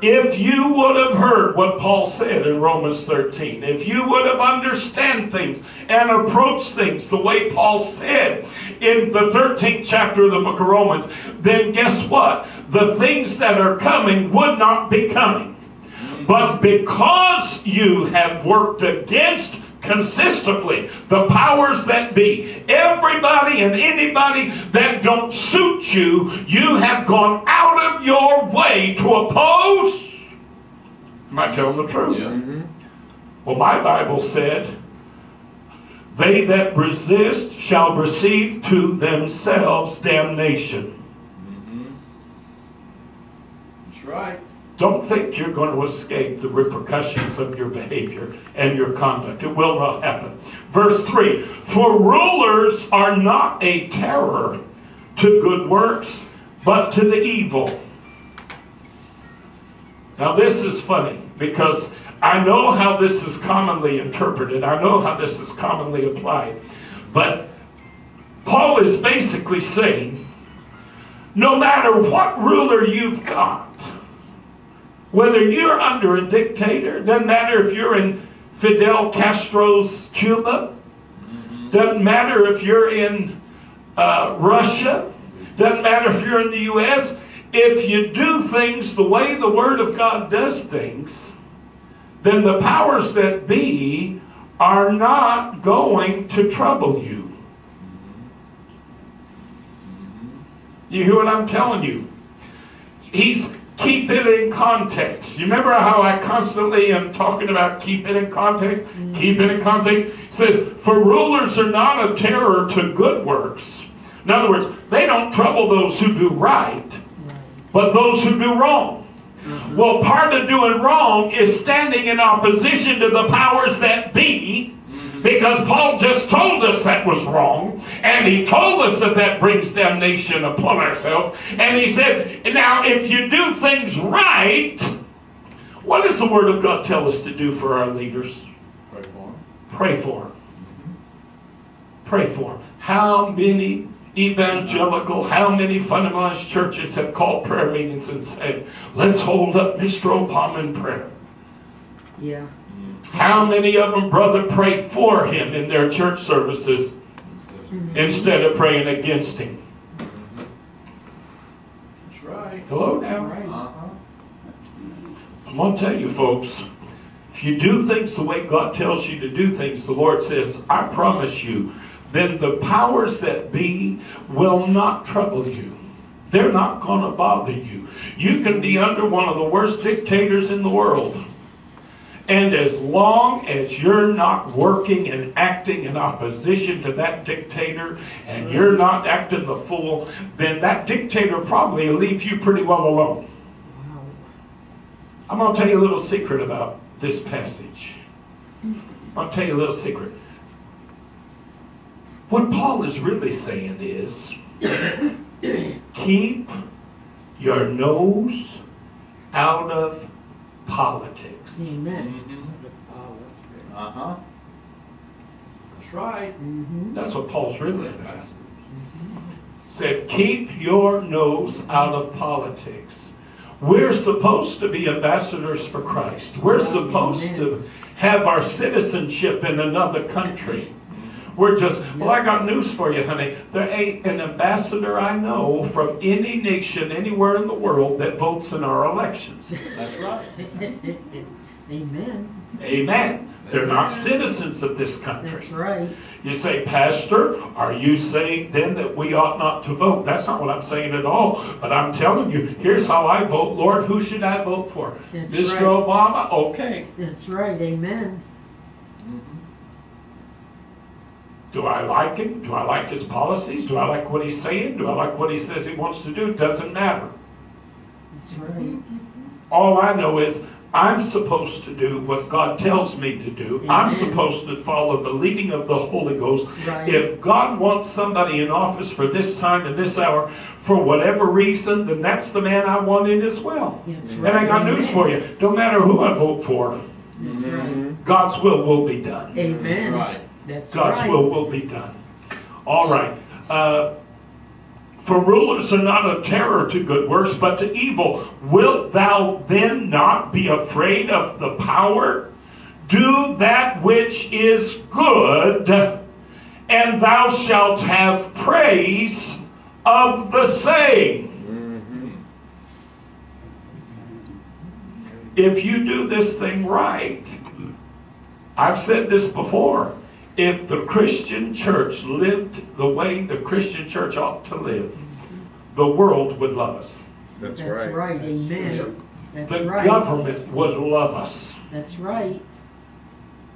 If you would have heard what Paul said in Romans thirteen, if you would have understood things and approached things the way Paul said in the thirteenth chapter of the book of Romans, then guess what? The things that are coming would not be coming. But because you have worked against consistently the powers that be, everybody and anybody that don't suit you, you have gone out of your way to oppose. Am I telling the truth? Yeah. Mm-hmm. Well, my Bible said, they that resist shall receive to themselves damnation. Mm-hmm. That's right. Don't think you're going to escape the repercussions of your behavior and your conduct. It will not happen. Verse three, for rulers are not a terror to good works, but to the evil. Now this is funny, because I know how this is commonly interpreted. I know how this is commonly applied. But Paul is basically saying, no matter what ruler you've got, whether you're under a dictator, doesn't matter if you're in Fidel Castro's Cuba, doesn't matter if you're in uh, Russia, Doesn't matter if you're in the U S If you do things the way the Word of God does things, then the powers that be are not going to trouble you. You hear what I'm telling you? He's keep it in context. You remember how I constantly am talking about keep it in context? Keep it in context. It says, for rulers are not a terror to good works. In other words, they don't trouble those who do right, but those who do wrong. Mm-hmm. Well, part of doing wrong is standing in opposition to the powers that be, mm-hmm. because Paul just told us that was wrong, and he told us that that brings damnation upon ourselves. And he said, now if you do things right, what does the Word of God tell us to do for our leaders? Pray for them. Pray for them. Mm-hmm. Pray for them. How many evangelical, how many fundamentalist churches have called prayer meetings and said, let's hold up Mister Obama in prayer? Yeah. How many of them, brother, pray for him in their church services mm-hmm. instead of praying against him? That's right. Hello? That's right. Uh-huh. I'm going to tell you, folks, if you do things the way God tells you to do things, the Lord says, I promise you, then the powers that be will not trouble you. They're not going to bother you. You can be under one of the worst dictators in the world. And as long as you're not working and acting in opposition to that dictator, and you're not acting the fool, then that dictator probably will leave you pretty well alone. I'm going to tell you a little secret about this passage. I'll tell you a little secret. What Paul is really saying is, keep your nose out of politics. Amen. Mm-hmm. Uh-huh. That's right. Mm-hmm. That's what Paul's really saying. Mm-hmm. Said, keep your nose out of politics. We're supposed to be ambassadors for Christ. We're supposed Amen. to have our citizenship in another country. We're just, well, I got news for you, honey. There ain't an ambassador I know from any nation anywhere in the world that votes in our elections. That's right. Amen. Amen. They're not citizens of this country. That's right. You say, Pastor, are you saying then that we ought not to vote? That's not what I'm saying at all. But I'm telling you, here's how I vote. Lord, who should I vote for? That's Mister Right. Obama? Okay. That's right. Amen. Do I like him? Do I like his policies? Do I like what he's saying? Do I like what he says he wants to do? Doesn't matter. That's right. All I know is I'm supposed to do what God tells me to do. Amen. I'm supposed to follow the leading of the Holy Ghost. Right. If God wants somebody in office for this time and this hour, for whatever reason, then that's the man I want in as well. That's right. And I got Amen. news for you. Don't matter who I vote for, that's right. God's will will be done. Amen. That's right. That's God's right. will will be done. All right. Uh, For rulers are not a terror to good works, but to evil. Wilt thou then not be afraid of the power? Do that which is good, and thou shalt have praise of the same. Mm-hmm. If you do this thing right, I've said this before, if the Christian church lived the way the Christian church ought to live, the world would love us. That's, That's right. right. Amen. That's the right. government would love us. That's right.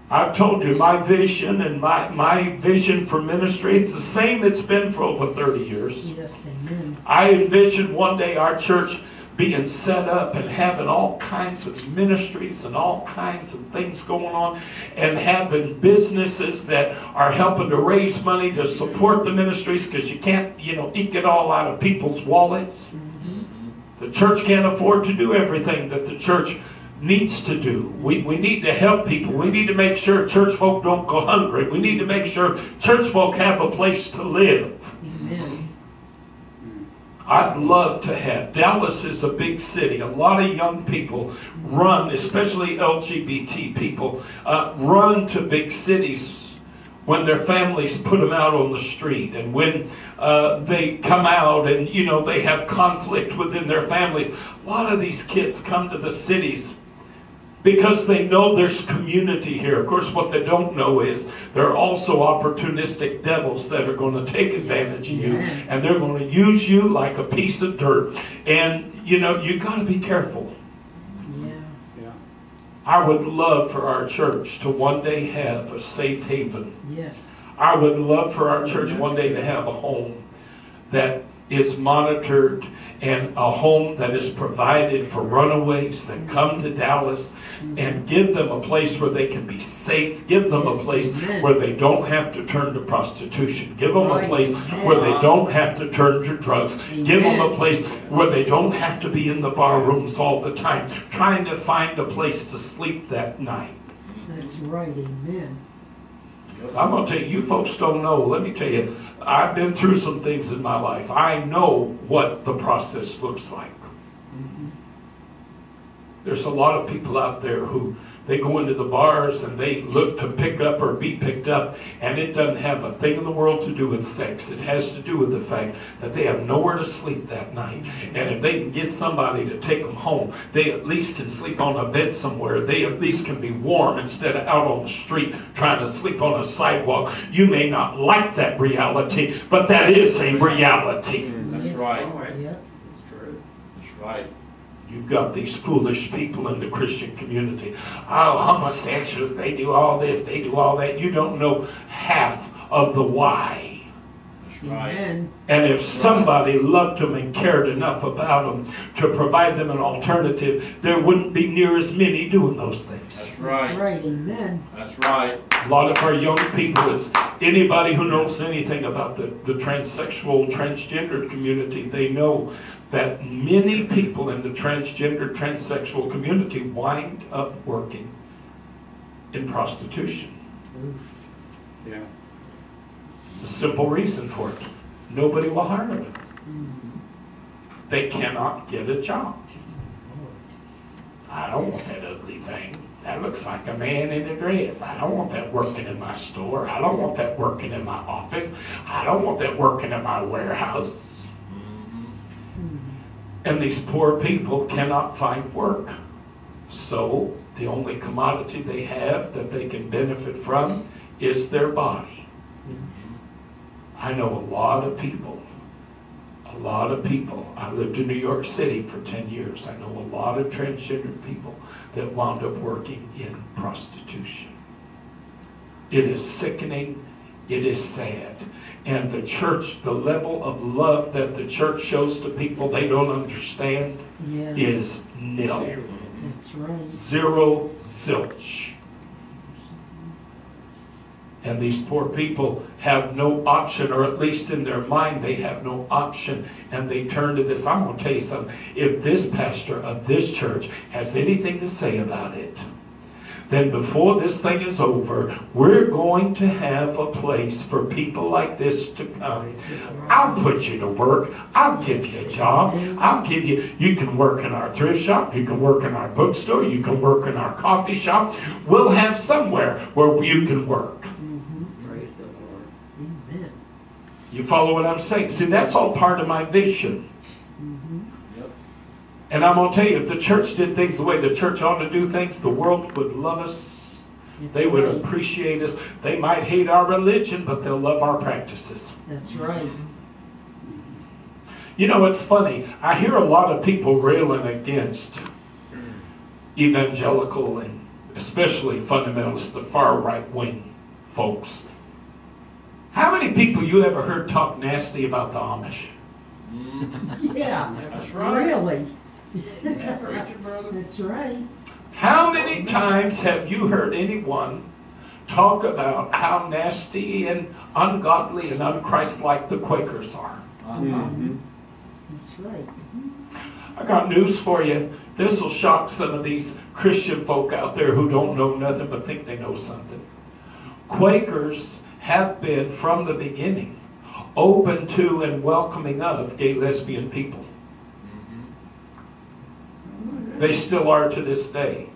I've told you my vision and my, my vision for ministry, it's the same it's been for over thirty years. Yes, amen. I envisioned one day our church being set up and having all kinds of ministries and all kinds of things going on, and having businesses that are helping to raise money to support the ministries, because you can't, you know, eke it all out of people's wallets. Mm-hmm. The church can't afford to do everything that the church needs to do. We, we need to help people. We need to make sure church folk don't go hungry. We need to make sure church folk have a place to live. I'd love to have. Dallas is a big city. A lot of young people run, especially L G B T people, uh, run to big cities when their families put them out on the street, and when uh, they come out and, you know, they have conflict within their families. A lot of these kids come to the cities because they know there's community here. Of course, what they don't know is there are also opportunistic devils that are going to take advantage of you, and they're going to use you like a piece of dirt. And, you know, you've got to be careful. I would love for our church to one day have a safe haven. Yes. I would love for our church one day to have a home that is monitored, and a home that is provided for runaways that come to Dallas, and give them a place where they can be safe. Give them a place where they don't have to turn to prostitution. Give them a place where they don't have to turn to drugs. Give them a place where they don't have to be in the bar rooms all the time, trying to find a place to sleep that night. That's right, amen. I'm going to tell you, you folks don't know. Let me tell you, I've been through some things in my life. I know what the process looks like. Mm-hmm. There's a lot of people out there who, they go into the bars and they look to pick up or be picked up, and it doesn't have a thing in the world to do with sex. It has to do with the fact that they have nowhere to sleep that night. And if they can get somebody to take them home, they at least can sleep on a bed somewhere. They at least can be warm instead of out on the street trying to sleep on a sidewalk. You may not like that reality, but that is a reality. That's right. That's true. That's right. You've got these foolish people in the Christian community. Oh, homosexuals, they do all this, they do all that. You don't know half of the why. That's right. Amen. And if somebody loved them and cared enough about them to provide them an alternative, there wouldn't be near as many doing those things. That's right. That's right, amen. That's right. A lot of our young people, it's anybody who knows anything about the, the transsexual, transgendered community, they know that many people in the transgender, transsexual community wind up working in prostitution. Yeah. There's a simple reason for it. Nobody will hire them. Mm-hmm. They cannot get a job. I don't want that ugly thing. That looks like a man in a dress. I don't want that working in my store. I don't want that working in my office. I don't want that working in my warehouse. And these poor people cannot find work. So the only commodity they have that they can benefit from is their body. I know a lot of people, a lot of people. I lived in New York City for ten years. I know a lot of transgendered people that wound up working in prostitution. It is sickening. It is sad. And the church, the level of love that the church shows to people they don't understand, yeah, is nil. Zero. That's right. Zero zilch. And these poor people have no option, or at least in their mind they have no option, and they turn to this. I'm going to tell you something. If this pastor of this church has anything to say about it, then before this thing is over, we're going to have a place for people like this to come. I'll put you to work. I'll give you a job. I'll give you, you can work in our thrift shop. You can work in our bookstore. You can work in our coffee shop. We'll have somewhere where you can work. Praise the Lord. Amen. You follow what I'm saying? See, that's all part of my vision. And I'm going to tell you, if the church did things the way the church ought to do things, the world would love us. That's they would right. appreciate us. They might hate our religion, but they'll love our practices. That's right. You know, it's funny. I hear a lot of people railing against evangelical and especially fundamentalist, the far right-wing folks. How many people you ever heard talk nasty about the Amish? Yeah, that's right. Really. That's right. How many times have you heard anyone talk about how nasty and ungodly and unchristlike the Quakers are? Mm-hmm. That's right. I got news for you. This will shock some of these Christian folk out there who don't know nothing but think they know something. Quakers have been from the beginning open to and welcoming of gay, lesbian people. They still are to this day.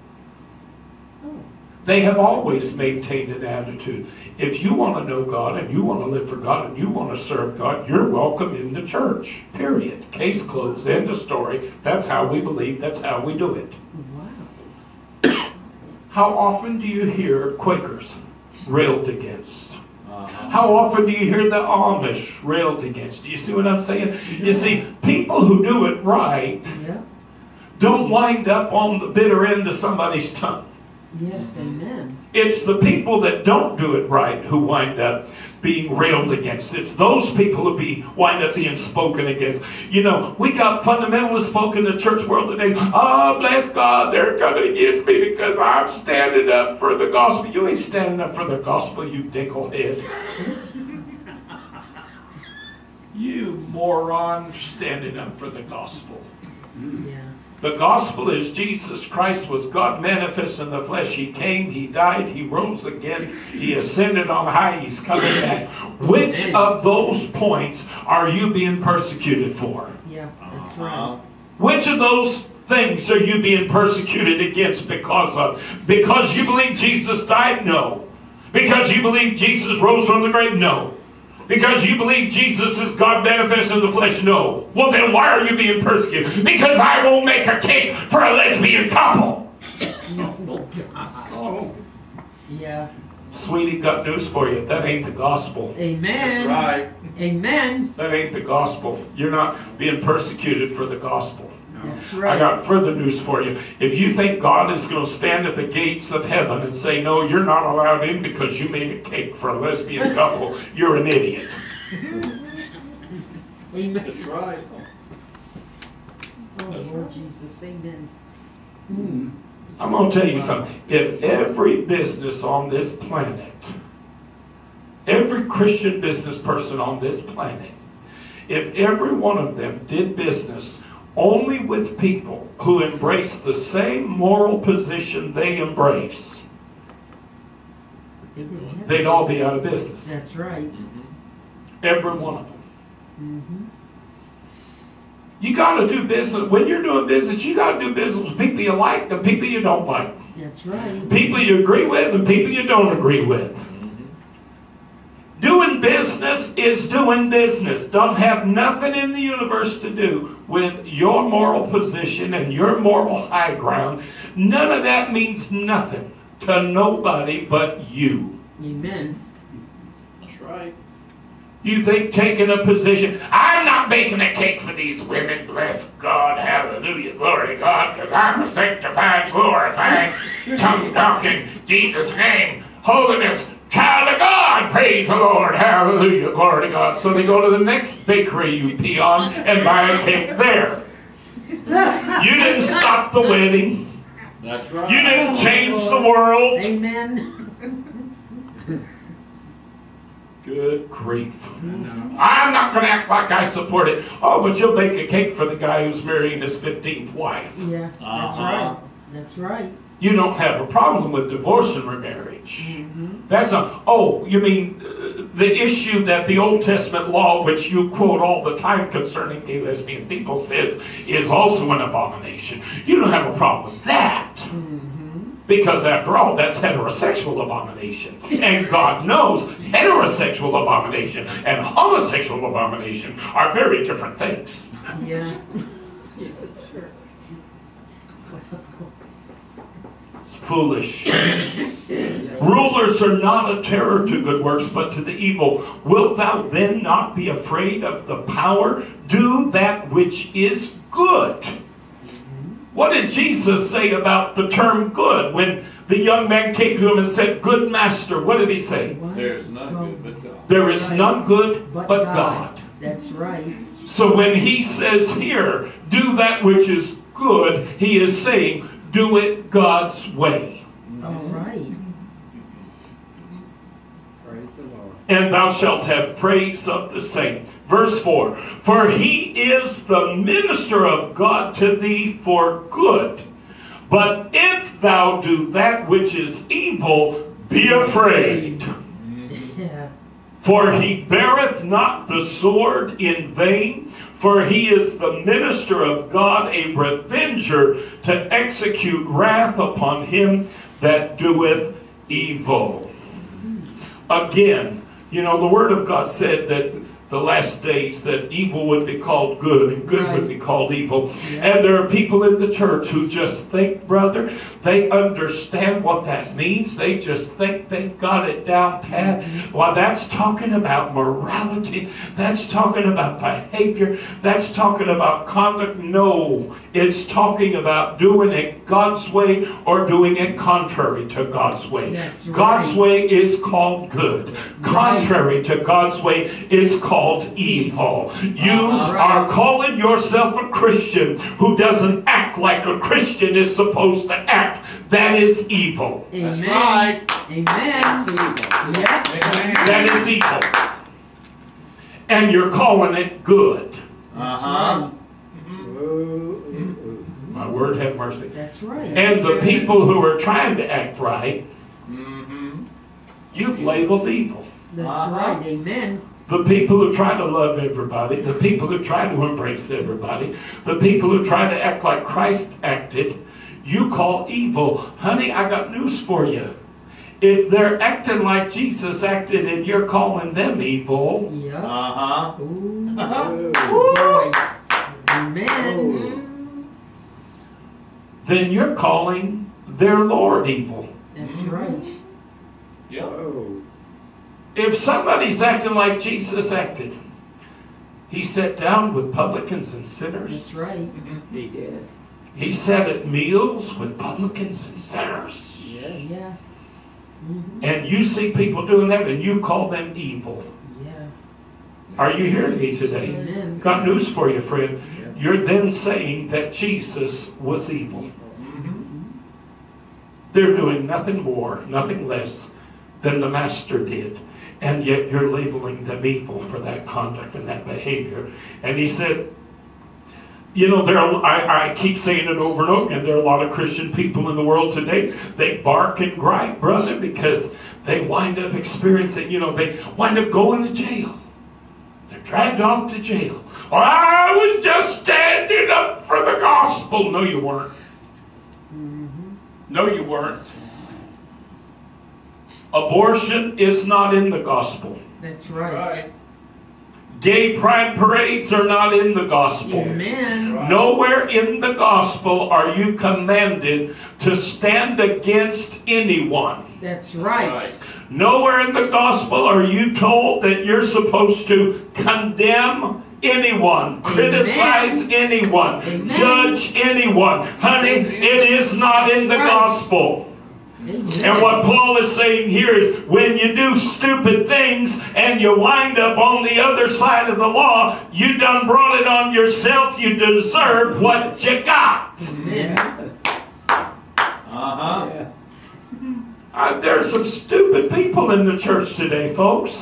They have always maintained an attitude. If you want to know God and you want to live for God and you want to serve God, you're welcome in the church, period. Case closed, end of story. That's how we believe, that's how we do it. Wow. How often do you hear Quakers railed against? Uh-huh. How often do you hear the Amish railed against? Do you see what I'm saying? You see, people who do it right yeah. don't wind up on the bitter end of somebody's tongue. Yes, amen. It's the people that don't do it right who wind up being railed against. It's those people who be wind up being spoken against. You know, we got fundamentalists folk in the church world today. Oh, bless God, they're coming against me because I'm standing up for the gospel. You ain't standing up for the gospel, you dicklehead. You moron, standing up for the gospel. Yeah. The gospel is Jesus Christ was God manifest in the flesh. He came, He died, He rose again, He ascended on high, He's coming back. Which of those points are you being persecuted for? Yeah, that's right. Which of those things are you being persecuted against because of? Because you believe Jesus died? No. Because you believe Jesus rose from the grave? No. Because you believe Jesus is God manifest in the flesh? No. Well, then why are you being persecuted? Because I won't make a cake for a lesbian couple. Oh. Yeah. Sweetie, got news for you. That ain't the gospel. Amen. That's right. Amen. That ain't the gospel. You're not being persecuted for the gospel. That's right. I got further news for you. If you think God is going to stand at the gates of heaven and say, no, you're not allowed in because you made a cake for a lesbian couple, you're an idiot. Amen. That's right. Oh, Lord Jesus, amen. Hmm. I'm going to tell you something. If every business on this planet, every Christian business person on this planet, if every one of them did business only with people who embrace the same moral position they embrace, they'd all be out of business. That's right. Mm-hmm. Every one of them. Mm-hmm. You got to do business. When you're doing business, you got to do business with people you like and people you don't like. That's right. People you agree with and people you don't agree with. Doing business is doing business. Don't have nothing in the universe to do with your moral position and your moral high ground. None of that means nothing to nobody but you. Amen. That's right. You think taking a position, I'm not baking a cake for these women, bless God, hallelujah, glory to God, because I'm a sanctified, glorified, tongue-talking, Jesus' name, holiness, child of God, praise the Lord, hallelujah, glory to God. So they go to the next bakery you peon and buy a cake there. You didn't stop the wedding. That's right. You didn't change the world. Amen. Good grief. I'm not going to act like I support it. Oh, but you'll make a cake for the guy who's marrying his fifteenth wife. Yeah, that's right. That's right. You don't have a problem with divorce and remarriage. Mm-hmm. That's a, oh, you mean uh, the issue that the Old Testament law, which you quote all the time concerning gay lesbian people, says is also an abomination. You don't have a problem with that. Mm-hmm. Because after all, that's heterosexual abomination. And God knows heterosexual abomination and homosexual abomination are very different things. Yeah. Yeah, sure. Foolish. Rulers are not a terror to good works, but to the evil. Wilt thou then not be afraid of the power? Do that which is good. What did Jesus say about the term good when the young man came to him and said, good master? What did he say? There is none good but God. There is none good but God. That's right. So when he says here, do that which is good, he is saying, do it God's way. All right. Praise the Lord. And thou shalt have praise of the same. Verse four. For he is the minister of God to thee for good. But if thou do that which is evil, be afraid. Yeah. For he beareth not the sword in vain. For he is the minister of God, a revenger, to execute wrath upon him that doeth evil. Again, you know, the Word of God said that the last days that evil would be called good and good right. would be called evil. And there are people in the church who just think, brother, they understand what that means. They just think they've got it down pat. Well, that's talking about morality. That's talking about behavior. That's talking about conduct. No, it's talking about doing it God's way or doing it contrary to God's way. That's God's right. way is called good. Contrary right. to God's way is called called evil. You are calling yourself a Christian who doesn't act like a Christian is supposed to act. That is evil. Amen. That's right. Amen. That's evil. Yeah. Amen. That is evil. And you're calling it good. Uh-huh. Mm-hmm. My word have mercy. That's right. And the people who are trying to act right, mm-hmm. you've labeled evil. That's uh-huh. right. Amen. The people who try to love everybody, the people who try to embrace everybody, the people who try to act like Christ acted, you call evil. Honey, I got news for you. If they're acting like Jesus acted and you're calling them evil, yeah. uh-huh. Ooh. Uh-huh. Ooh. Amen. Ooh. Then you're calling their Lord evil. That's right. Yeah. Oh. If somebody's acting like Jesus acted, he sat down with publicans and sinners. That's right. He did. He sat at meals with publicans and sinners. Yes. Yeah. Mm-hmm. And you see people doing that and you call them evil. Yeah. Are you hearing me today? Amen. Got news for you, friend. Yeah. You're then saying that Jesus was evil. Mm-hmm. Mm-hmm. They're doing nothing more, nothing less than the Master did. And yet you're labeling them evil for that conduct and that behavior. And he said, you know, there are, I, I keep saying it over and over again, there are a lot of Christian people in the world today, they bark and gripe, brother, because they wind up experiencing, you know, they wind up going to jail. They're dragged off to jail. Or, I was just standing up for the gospel. No, you weren't. Mm-hmm. No, you weren't. Abortion is not in the gospel. That's right. That's right. Gay pride parades are not in the gospel. Amen. Right. Nowhere in the gospel are you commanded to stand against anyone. That's right. That's right. Nowhere in the gospel are you told that you're supposed to condemn anyone, Amen. Criticize anyone, Amen. Judge anyone. Honey, Amen. It is not That's in the right. gospel. And what Paul is saying here is when you do stupid things and you wind up on the other side of the law, you done brought it on yourself. You deserve what you got. Yeah. Uh-huh. Yeah. Uh, there's some stupid people in the church today, folks.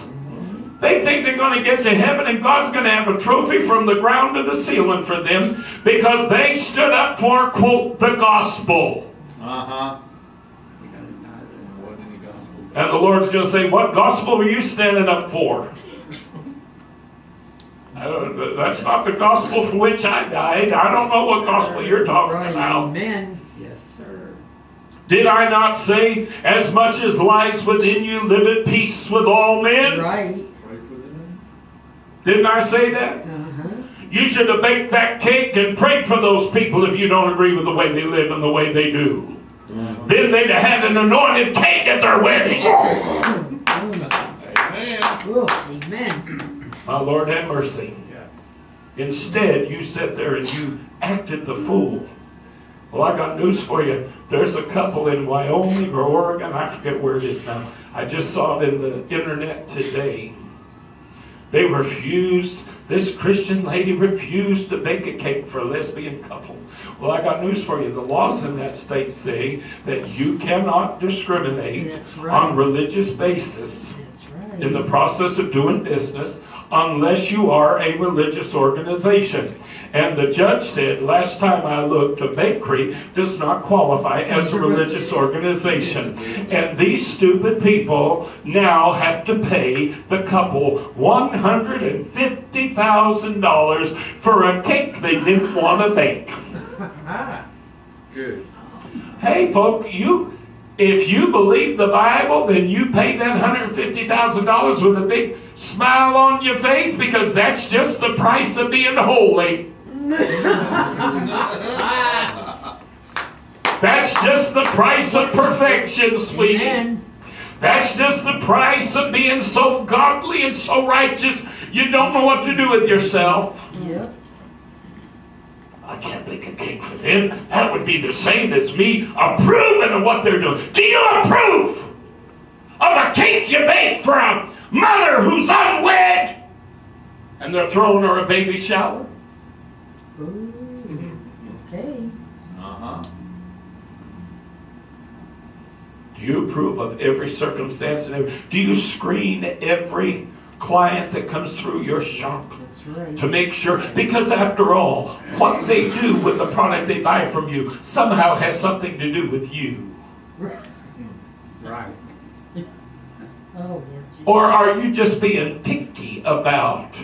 They think they're going to get to heaven and God's going to have a trophy from the ground to the ceiling for them because they stood up for, quote, the gospel. Uh-huh. And the Lord's going to say, what gospel were you standing up for? I don't, that's not the gospel for which I died. I don't know what gospel you're talking right. about. Amen. Yes, sir. Did I not say, as much as lies within you, live at peace with all men? Right. Didn't I say that? Uh-huh. You should have baked that cake and prayed for those people if you don't agree with the way they live and the way they do. Then they'd have had an anointed cake at their wedding. Amen. Amen. My Lord have mercy. Instead, you sat there and you acted the fool. Well, I got news for you. There's a couple in Wyoming or Oregon. I forget where it is now. I just saw it in the internet today. They refused, this Christian lady refused to bake a cake for a lesbian couple. Well, I got news for you. The laws in that state say that you cannot discriminate right. on religious basis right. in the process of doing business unless you are a religious organization. And the judge said, last time I looked, a bakery does not qualify as a religious organization. And these stupid people now have to pay the couple one hundred fifty thousand dollars for a cake they didn't want to bake. Good. Hey, folk, you... If you believe the Bible, then you paid that one hundred fifty thousand dollars with a big smile on your face, because that's just the price of being holy. That's just the price of perfection, sweetie. Amen. That's just the price of being so godly and so righteous, you don't know what to do with yourself. Yeah. I can't think of cake for them. That would be the same as me approving of what they're doing. Do you approve of a cake you bake for a mother who's unwed and they're throwing her a baby shower? Ooh, okay. Uh-huh. Do you approve of every circumstance? And every, do you screen every client that comes through your shop? That's right. To make sure, because after all, what they do with the product they buy from you somehow has something to do with you. Right. Right. Oh, or are you just being picky about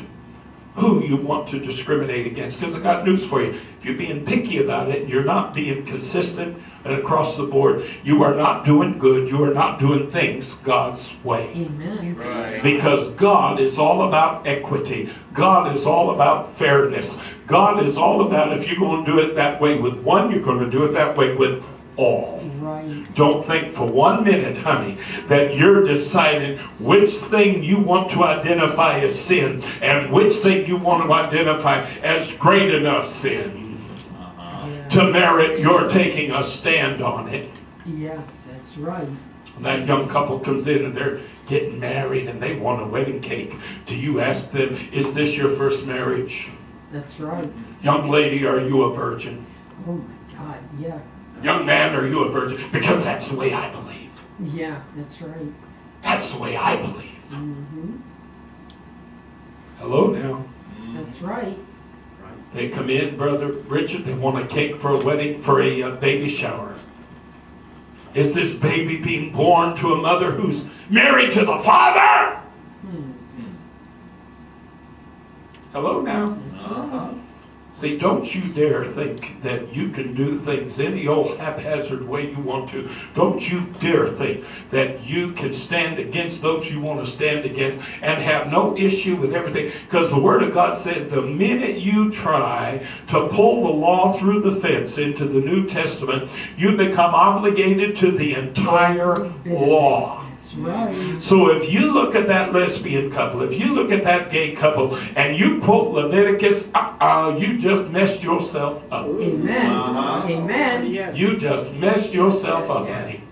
who you want to discriminate against? Because I got news for you. If you're being picky about it, you're not being consistent and across the board. You are not doing good. You are not doing things God's way. Amen. Right. Because God is all about equity. God is all about fairness. God is all about, if you're going to do it that way with one, you're going to do it that way with all. Right. Don't think for one minute, honey, that you're deciding which thing you want to identify as sin and which thing you want to identify as great enough sin uh-huh. yeah. to merit your taking a stand on it. Yeah, that's right. And that young couple comes in and they're getting married and they want a wedding cake. Do you ask them, is this your first marriage? That's right. Young lady, are you a virgin? Oh my God, yeah. Young man, are you a virgin? Because that's the way I believe. Yeah, that's right. That's the way I believe. Mm-hmm. Hello now. That's right. They come in, Brother Richard, they want a cake for a wedding, for a uh, baby shower. Is this baby being born to a mother who's married to the father? Mm-hmm. Hello now. That's uh-huh. right. See, don't you dare think that you can do things any old haphazard way you want to. Don't you dare think that you can stand against those you want to stand against and have no issue with everything. Because the Word of God said the minute you try to pull the law through the fence into the New Testament, you become obligated to the entire law. Right. So if you look at that lesbian couple, if you look at that gay couple, and you quote Leviticus, uh-uh, you just messed yourself up. Amen. Uh-huh. Amen. Yes. You just messed yourself up, yes. honey.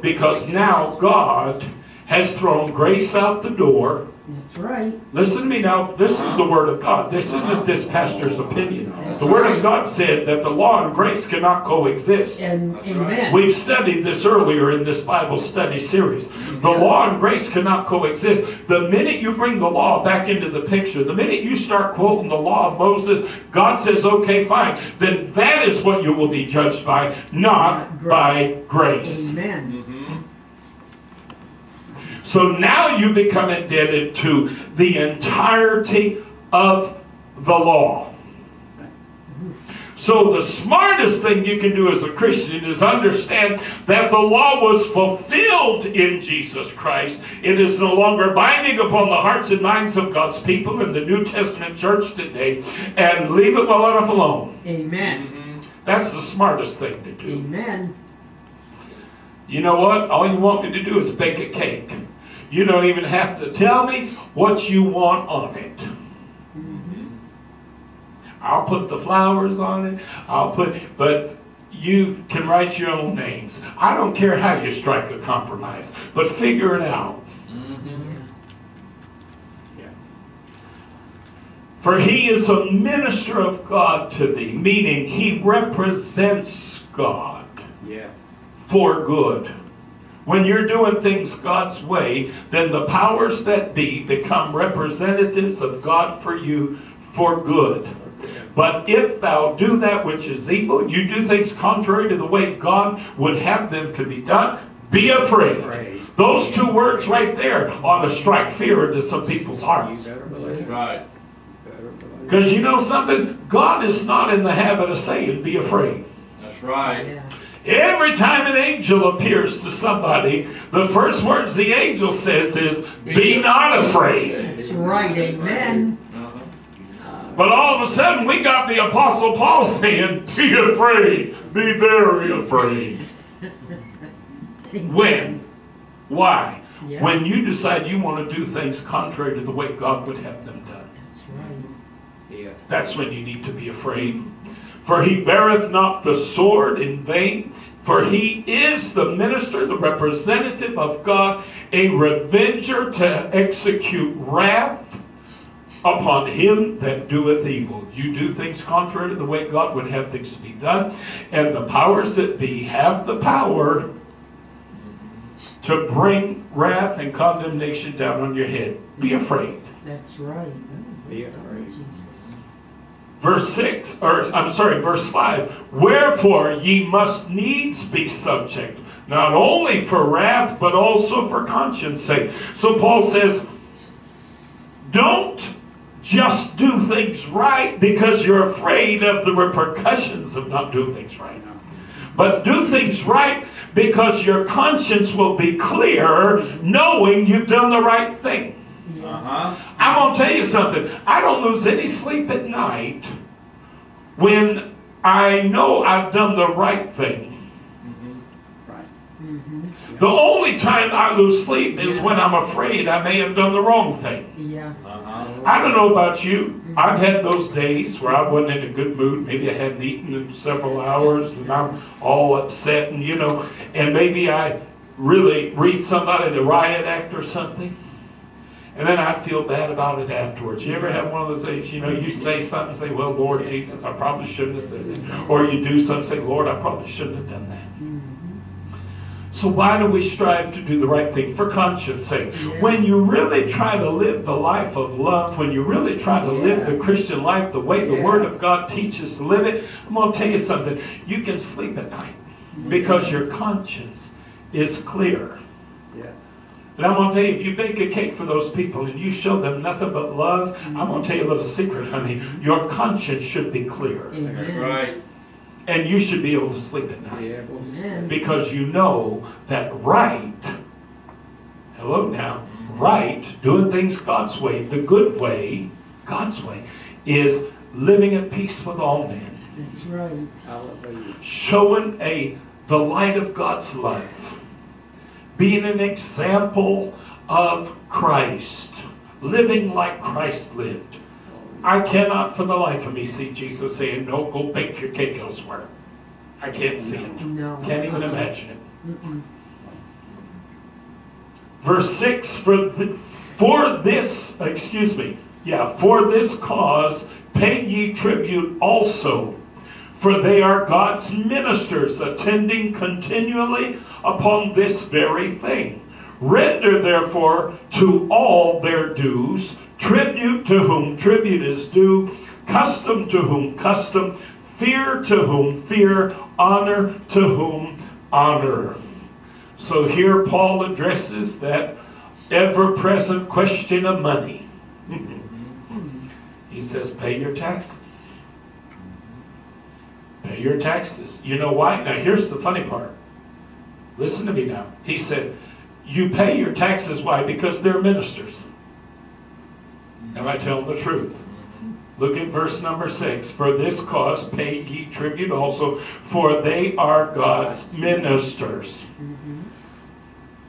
Because now God has thrown grace out the door. That's right. Listen to me now. This is the Word of God. This isn't this pastor's opinion. That's the Word right. of God said that the law and grace cannot coexist. And, right. We've studied this earlier in this Bible study series. The law and grace cannot coexist. The minute you bring the law back into the picture, the minute you start quoting the law of Moses, God says, okay, fine. Then that is what you will be judged by, not, not grace. by grace. Amen. Mm-hmm. So now you become indebted to the entirety of the law. So the smartest thing you can do as a Christian is understand that the law was fulfilled in Jesus Christ. It is no longer binding upon the hearts and minds of God's people in the New Testament church today. And leave it well enough alone. Amen. That's the smartest thing to do. Amen. You know what? All you want me to do is bake a cake. You don't even have to tell me what you want on it. Mm-hmm. I'll put the flowers on it. I'll put, but you can write your own names. I don't care how you strike a compromise, but figure it out. Mm-hmm. Yeah. For he is a minister of God to thee, meaning he represents God. Yes. For good. When you're doing things God's way, then the powers that be become representatives of God for you for good. But if thou do that which is evil, you do things contrary to the way God would have them to be done, be afraid. Right. Those two words right there ought to strike fear into some people's hearts. Right. Because you know something? God is not in the habit of saying, be afraid. That's right. Yeah. Every time an angel appears to somebody, the first words the angel says is, be not afraid. That's right, amen. But all of a sudden we got the Apostle Paul saying, be afraid, be very afraid. When? Why? Yeah. When you decide you want to do things contrary to the way God would have them done. That's right. Yeah. That's when you need to be afraid. For he beareth not the sword in vain, for he is the minister, the representative of God, a revenger to execute wrath upon him that doeth evil. You do things contrary to the way God would have things to be done, and the powers that be have the power to bring wrath and condemnation down on your head. Be afraid. That's right. Oh, be afraid. Jesus. Verse six, or I'm sorry, verse five. Wherefore ye must needs be subject, not only for wrath, but also for conscience sake. So Paul says, don't just do things right because you're afraid of the repercussions of not doing things right. But do things right because your conscience will be clear knowing you've done the right thing. Uh-huh. I'm going to tell you something. I don't lose any sleep at night when I know I've done the right thing. Mm-hmm. Right. Mm-hmm. The only time I lose sleep is yeah. when I'm afraid I may have done the wrong thing. Yeah. Uh-huh. I don't know about you. I've had those days where I wasn't in a good mood. Maybe I hadn't eaten in several hours and I'm all upset and, you know, and maybe I really read somebody the riot act or something. And then I feel bad about it afterwards. You ever have one of those days, you know, you say something and say, well, Lord Jesus, I probably shouldn't have said that. Or you do something and say, Lord, I probably shouldn't have done that. So why do we strive to do the right thing? For conscience sake. Yeah. When you really try to live the life of love, when you really try to yeah. live the Christian life the way the yes. Word of God teaches to live it, I'm going to tell you something. You can sleep at night because yes. your conscience is clear. Yeah. And I'm going to tell you, if you bake a cake for those people and you show them nothing but love, mm-hmm. I'm going to tell you a little secret, honey. Your conscience should be clear. Yeah. That's right. And you should be able to sleep at night. Yeah, well, because you know that right, hello now, right, doing things God's way, the good way, God's way, is living at peace with all men. That's right. Hallelujah. Showing a, the light of God's love. Being an example of Christ. Living like Christ lived. I cannot for the life of me see Jesus saying, no, go bake your cake elsewhere. I can't see it. No. Can't even imagine it. Mm-mm. Verse six, for, the, for this, excuse me, yeah, for this cause pay ye tribute also, for they are God's ministers, attending continually upon this very thing. Render therefore to all their dues, tribute to whom tribute is due, custom to whom custom, fear to whom fear, honor to whom honor. So here Paul addresses that ever-present question of money. He says, pay your taxes. Pay your taxes. You know why? Now here's the funny part. Listen to me now. He said, you pay your taxes. Why? Because they're ministers. Am I telling the truth? Look at verse number six. For this cause pay ye tribute also, for they are God's ministers, mm-hmm.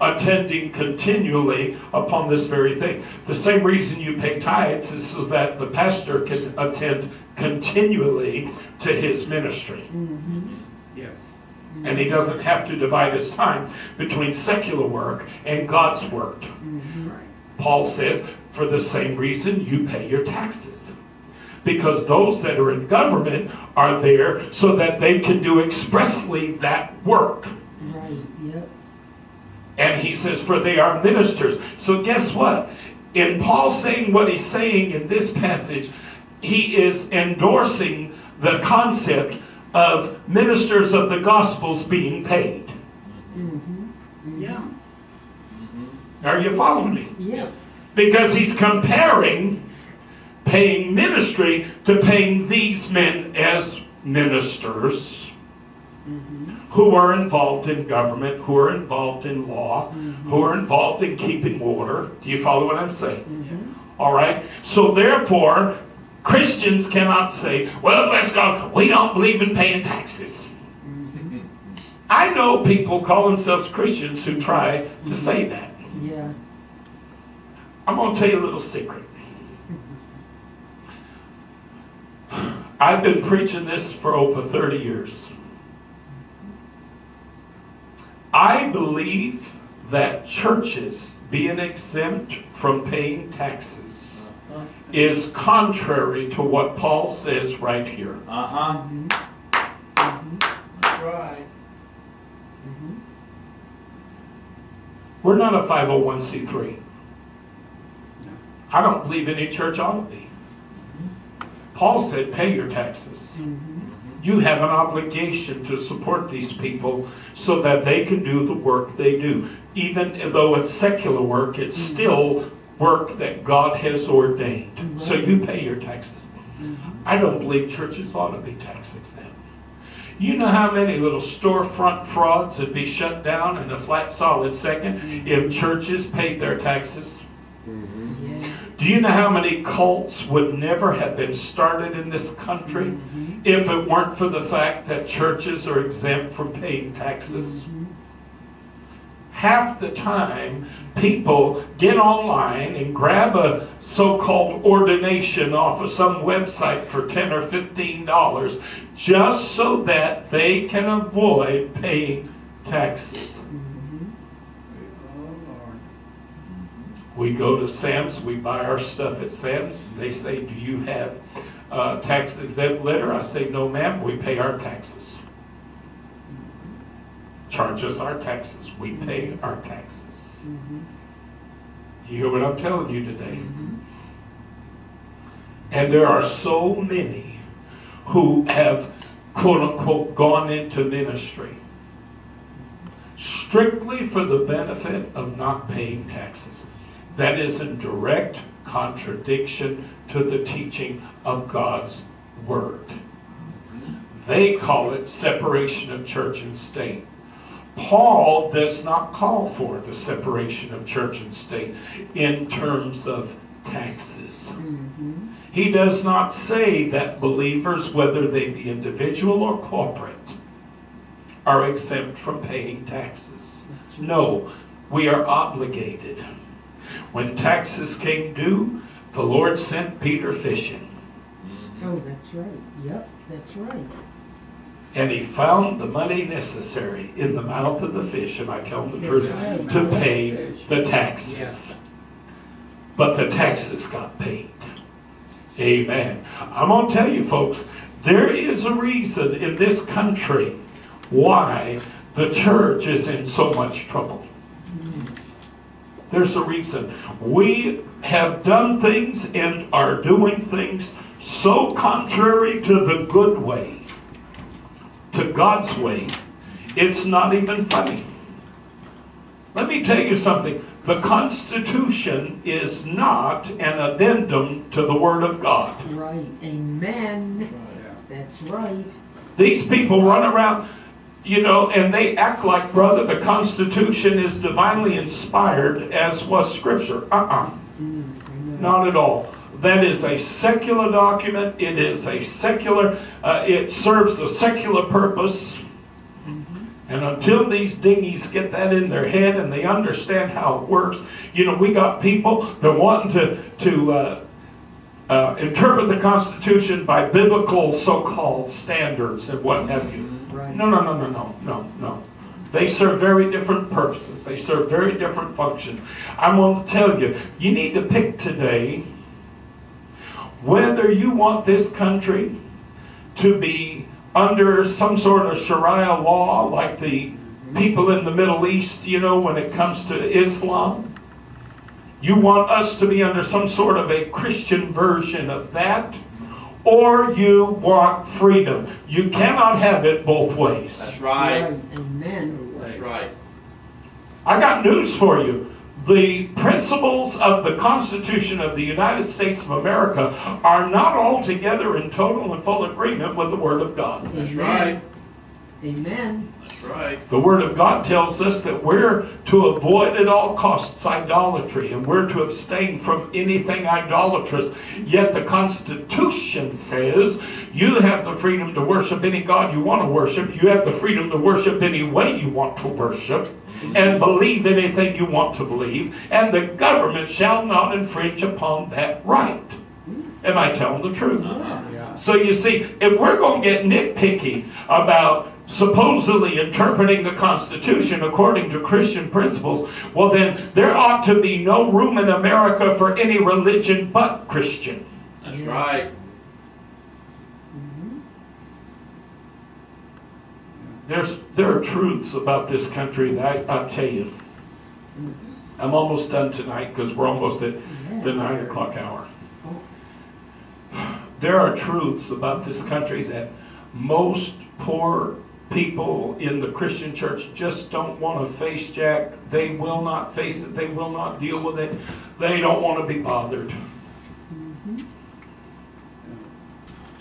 attending continually upon this very thing. The same reason you pay tithes is so that the pastor can attend continually to his ministry. Mm-hmm. Yes. And he doesn't have to divide his time between secular work and God's work. Mm-hmm. Right. Paul says, for the same reason you pay your taxes. Because those that are in government are there so that they can do expressly that work. Right, yep. And he says, for they are ministers. So guess what? In Paul saying what he's saying in this passage, he is endorsing the concept of ministers of the Gospels being paid. Mm-hmm. Yeah. Are you following me? Yeah. Because he's comparing paying ministry to paying these men as ministers Mm-hmm. Who are involved in government, who are involved in law, mm-hmm. who are involved in keeping order. Do you follow what I'm saying? Mm-hmm. All right? So therefore, Christians cannot say, well, bless God, we don't believe in paying taxes. Mm-hmm. I know people call themselves Christians who try mm-hmm. to say that. Yeah. I'm going to tell you a little secret. I've been preaching this for over thirty years. I believe that churches being exempt from paying taxes uh-huh. is contrary to what Paul says right here. Uh-huh. Mm-hmm. Mm-hmm. That's right. Mm-hmm. We're not a five oh one c three. I don't believe any church ought to be. Paul said, pay your taxes. Mm-hmm. You have an obligation to support these people so that they can do the work they do. Even though it's secular work, it's mm-hmm. still work that God has ordained. Mm-hmm. So you pay your taxes. Mm-hmm. I don't believe churches ought to be tax exempt. You know how many little storefront frauds would be shut down in a flat solid second mm-hmm. if churches paid their taxes? Mm-hmm. Yeah. Do you know how many cults would never have been started in this country mm-hmm. if it weren't for the fact that churches are exempt from paying taxes? Mm-hmm. Half the time, people get online and grab a so-called ordination off of some website for ten or fifteen dollars just so that they can avoid paying taxes. We go to Sam's, we buy our stuff at Sam's. They say, do you have a tax exempt letter? I say, no ma'am, we pay our taxes. Charge us our taxes, we pay our taxes. Mm-hmm. You hear what I'm telling you today? Mm-hmm. And there are so many who have, quote unquote, gone into ministry strictly for the benefit of not paying taxes. That is in direct contradiction to the teaching of God's Word. They call it separation of church and state. Paul does not call for the separation of church and state in terms of taxes. Mm-hmm. He does not say that believers, whether they be individual or corporate, are exempt from paying taxes. No, we are obligated. When taxes came due, the Lord sent Peter fishing. Oh, that's right. Yep, that's right. And he found the money necessary in the mouth of the fish, am I telling the that's truth, right. to pay the taxes. Yeah. But the taxes got paid. Amen. I'm going to tell you, folks, there is a reason in this country why the church is in so much trouble. There's a reason. We have done things and are doing things so contrary to the good way, to God's way, it's not even funny. Let me tell you something. The Constitution is not an addendum to the Word of God. Right. Amen. That's right. These people run around... You know, and they act like, brother, the Constitution is divinely inspired, as was Scripture. Uh-uh. Mm, Not at all. That is a secular document. It is a secular, uh, it serves a secular purpose. Mm-hmm. And until these dingies get that in their head and they understand how it works, you know, we got people that want to, to uh, uh, interpret the Constitution by biblical so-called standards and what have you. No, no, no, no, no, no, no. They serve very different purposes. They serve very different functions. I want to tell you, you need to pick today whether you want this country to be under some sort of Sharia law like the people in the Middle East, you know, when it comes to Islam. You want us to be under some sort of a Christian version of that. Or you want freedom. You cannot have it both ways. That's right. Amen. That's right. I got news for you. The principles of the Constitution of the United States of America are not altogether in total and full agreement with the Word of God. That's right. Amen. That's right. The Word of God tells us that we're to avoid at all costs idolatry, and we're to abstain from anything idolatrous. Yet the Constitution says you have the freedom to worship any God you want to worship. You have the freedom to worship any way you want to worship, and believe anything you want to believe, and the government shall not infringe upon that right. Am I telling the truth? Yeah. So you see, if we're going to get nitpicky about supposedly interpreting the Constitution according to Christian principles, well then, there ought to be no room in America for any religion but Christian. That's right. There's, there are truths about this country that I, I tell you. I'm almost done tonight because we're almost at the nine o'clock hour. There are truths about this country that most poor people in the Christian church just don't want to face, Jack. They will not face it. They will not deal with it. They don't want to be bothered. Mm-hmm.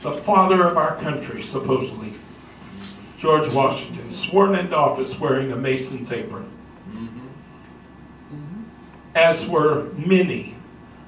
The father of our country, supposedly, George Washington, sworn into office wearing a Mason's apron. Mm-hmm. Mm-hmm. As were many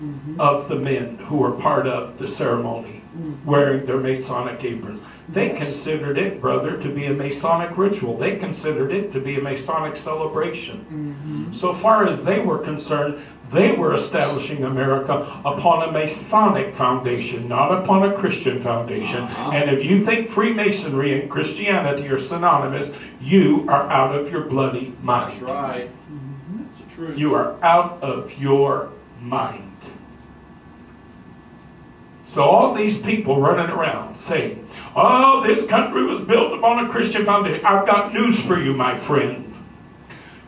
mm-hmm. of the men who were part of the ceremony mm-hmm. wearing their Masonic aprons. They considered it, brother, to be a Masonic ritual. They considered it to be a Masonic celebration. Mm-hmm. So far as they were concerned, they were establishing America upon a Masonic foundation, not upon a Christian foundation. Uh-huh. And if you think Freemasonry and Christianity are synonymous, you are out of your bloody mind. That's right. Mm-hmm. That's the truth. You are out of your mind. So all these people running around saying, oh, this country was built upon a Christian foundation. I've got news for you, my friend.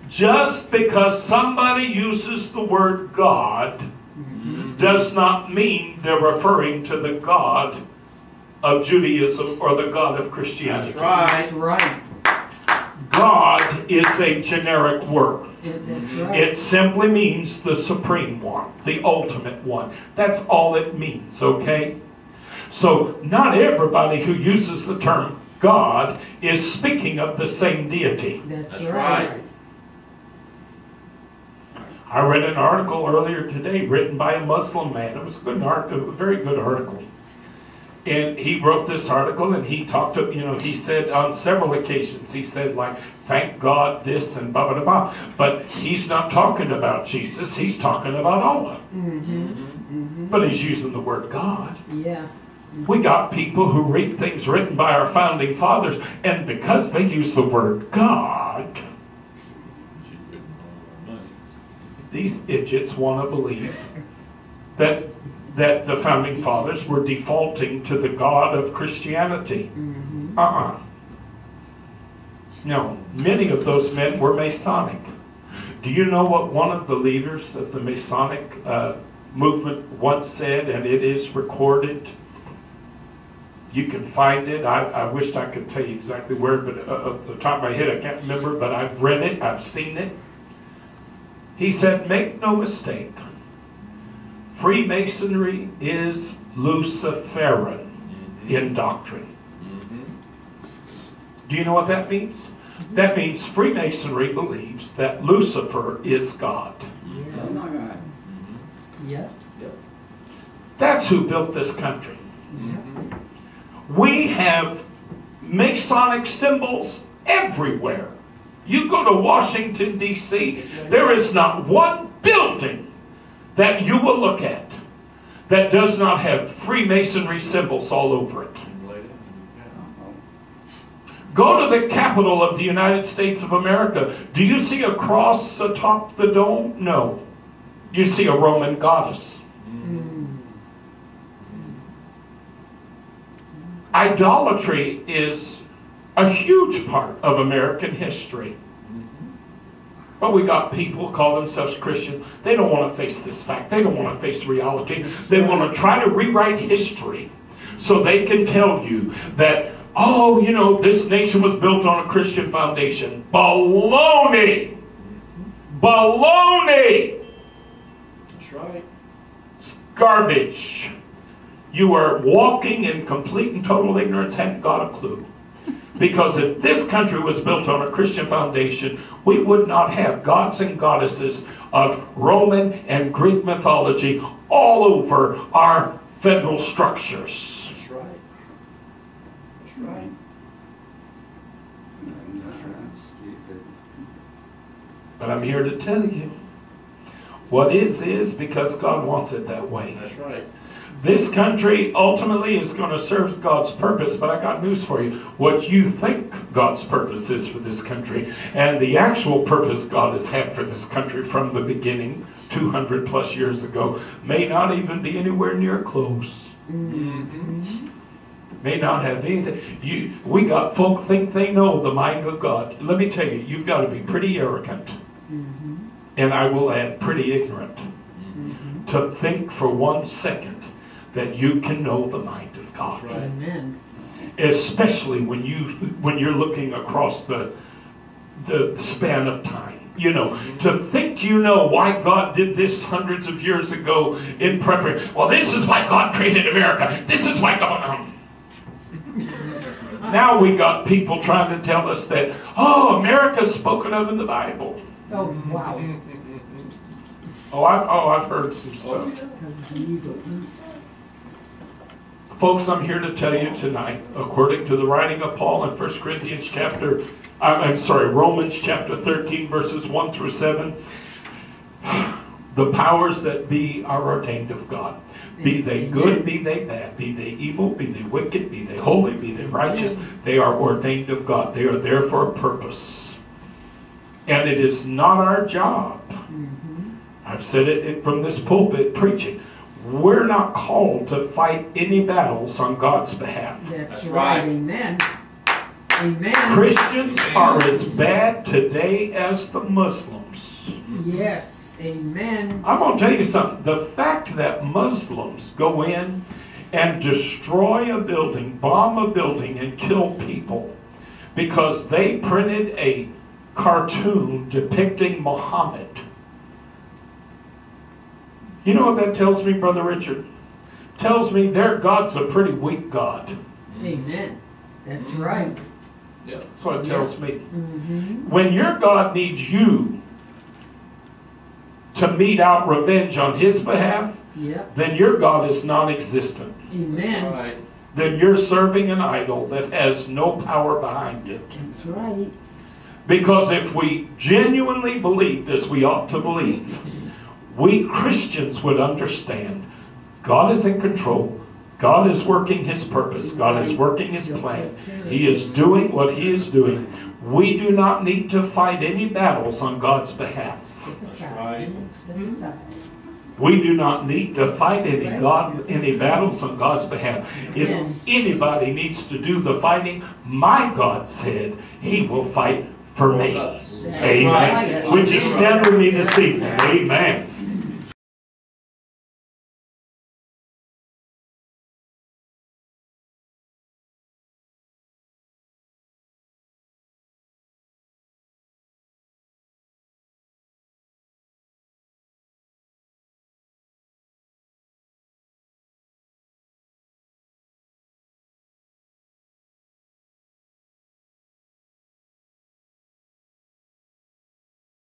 Just because somebody uses the word God mm-hmm. does not mean they're referring to the God of Judaism or the God of Christianity. That's right. God is a generic word. That's right. It simply means the supreme one, the ultimate one. That's all it means, okay? So not everybody who uses the term God is speaking of the same deity. That's, That's right. right. I read an article earlier today written by a Muslim man. It was a good article, a very good article. And he wrote this article and he talked to, you know, he said on several occasions, he said like, thank God this and blah, blah, blah. But he's not talking about Jesus, he's talking about Allah. Mm-hmm. Mm-hmm. But he's using the word God. Yeah. We got people who read things written by our founding fathers, and because they use the word God, these idiots want to believe that, that the Founding Fathers were defaulting to the God of Christianity. Mm-hmm. Uh-uh. No, many of those men were Masonic. Do you know what one of the leaders of the Masonic uh, movement once said, and it is recorded? You can find it. I, I wished I could tell you exactly where, but uh, off the top of my head I can't remember, but I've read it, I've seen it. He said, make no mistake, Freemasonry is Luciferian in doctrine. Mm-hmm. Do you know what that means? That means Freemasonry believes that Lucifer is God. Yeah. Oh my God. Yeah. That's who built this country. Mm-hmm. We have Masonic symbols everywhere. You go to Washington, D C, there is not one building that you will look at that does not have Freemasonry symbols all over it. Go to the Capitol of the United States of America. Do you see a cross atop the dome? No. You see a Roman goddess. Idolatry is a huge part of American history. But we got people who call themselves Christian. They don't want to face this fact. They don't want to face reality. They want to try to rewrite history so they can tell you that, oh, you know, this nation was built on a Christian foundation. Baloney! Baloney! That's right. It's garbage. You are walking in complete and total ignorance, haven't got a clue. Because if this country was built on a Christian foundation, we would not have gods and goddesses of Roman and Greek mythology all over our federal structures. That's right. That's right. That's right. But I'm here to tell you, what is is because God wants it that way. That's right. This country ultimately is going to serve God's purpose, but I got news for you. What you think God's purpose is for this country, and the actual purpose God has had for this country from the beginning, two hundred plus years ago, may not even be anywhere near close. Mm-hmm. May not have anything. You, we got folk think they know the mind of God. Let me tell you, you've got to be pretty arrogant, mm-hmm. and I will add pretty ignorant, mm-hmm. to think for one second that you can know the mind of God. Right. Amen. Especially when you when you're looking across the the span of time. You know, to think you know why God did this hundreds of years ago in preparation. Well, this is why God created America. This is why God. Now we got people trying to tell us that, oh, America's spoken of in the Bible. Oh wow. oh, I, oh, I've heard some stuff. Folks, I'm here to tell you tonight, according to the writing of Paul in First Corinthians chapter, I'm sorry, Romans chapter thirteen, verses one through seven, the powers that be are ordained of God. Be they good, be they bad, be they evil, be they wicked, be they holy, be they righteous, they are ordained of God. They are there for a purpose. And it is not our job. I've said it from this pulpit preaching. We're not called to fight any battles on God's behalf. That's, That's right. right. Amen. Amen. Christians Amen. are as bad today as the Muslims. Yes. Amen. I'm going to tell you something. The fact that Muslims go in and destroy a building, bomb a building, and kill people because they printed a cartoon depicting Muhammad. You know what that tells me, Brother Richard? Tells me their God's a pretty weak God. Amen. That's right. Yeah. That's what it tells yeah. me. Mm-hmm. When your God needs you to mete out revenge on his behalf, yeah. then your God is non-existent. Amen. That's right. Then you're serving an idol that has no power behind it. That's right. Because if we genuinely believed as we ought to believe, we Christians would understand God is in control. God is working his purpose. God is working his plan. He is doing what he is doing. We do not need to fight any battles on God's behalf. That's right. We do not need to fight any God, any battles on God's behalf. If anybody needs to do the fighting, my God said he will fight for me. Amen. Which is standing with me this evening. Amen.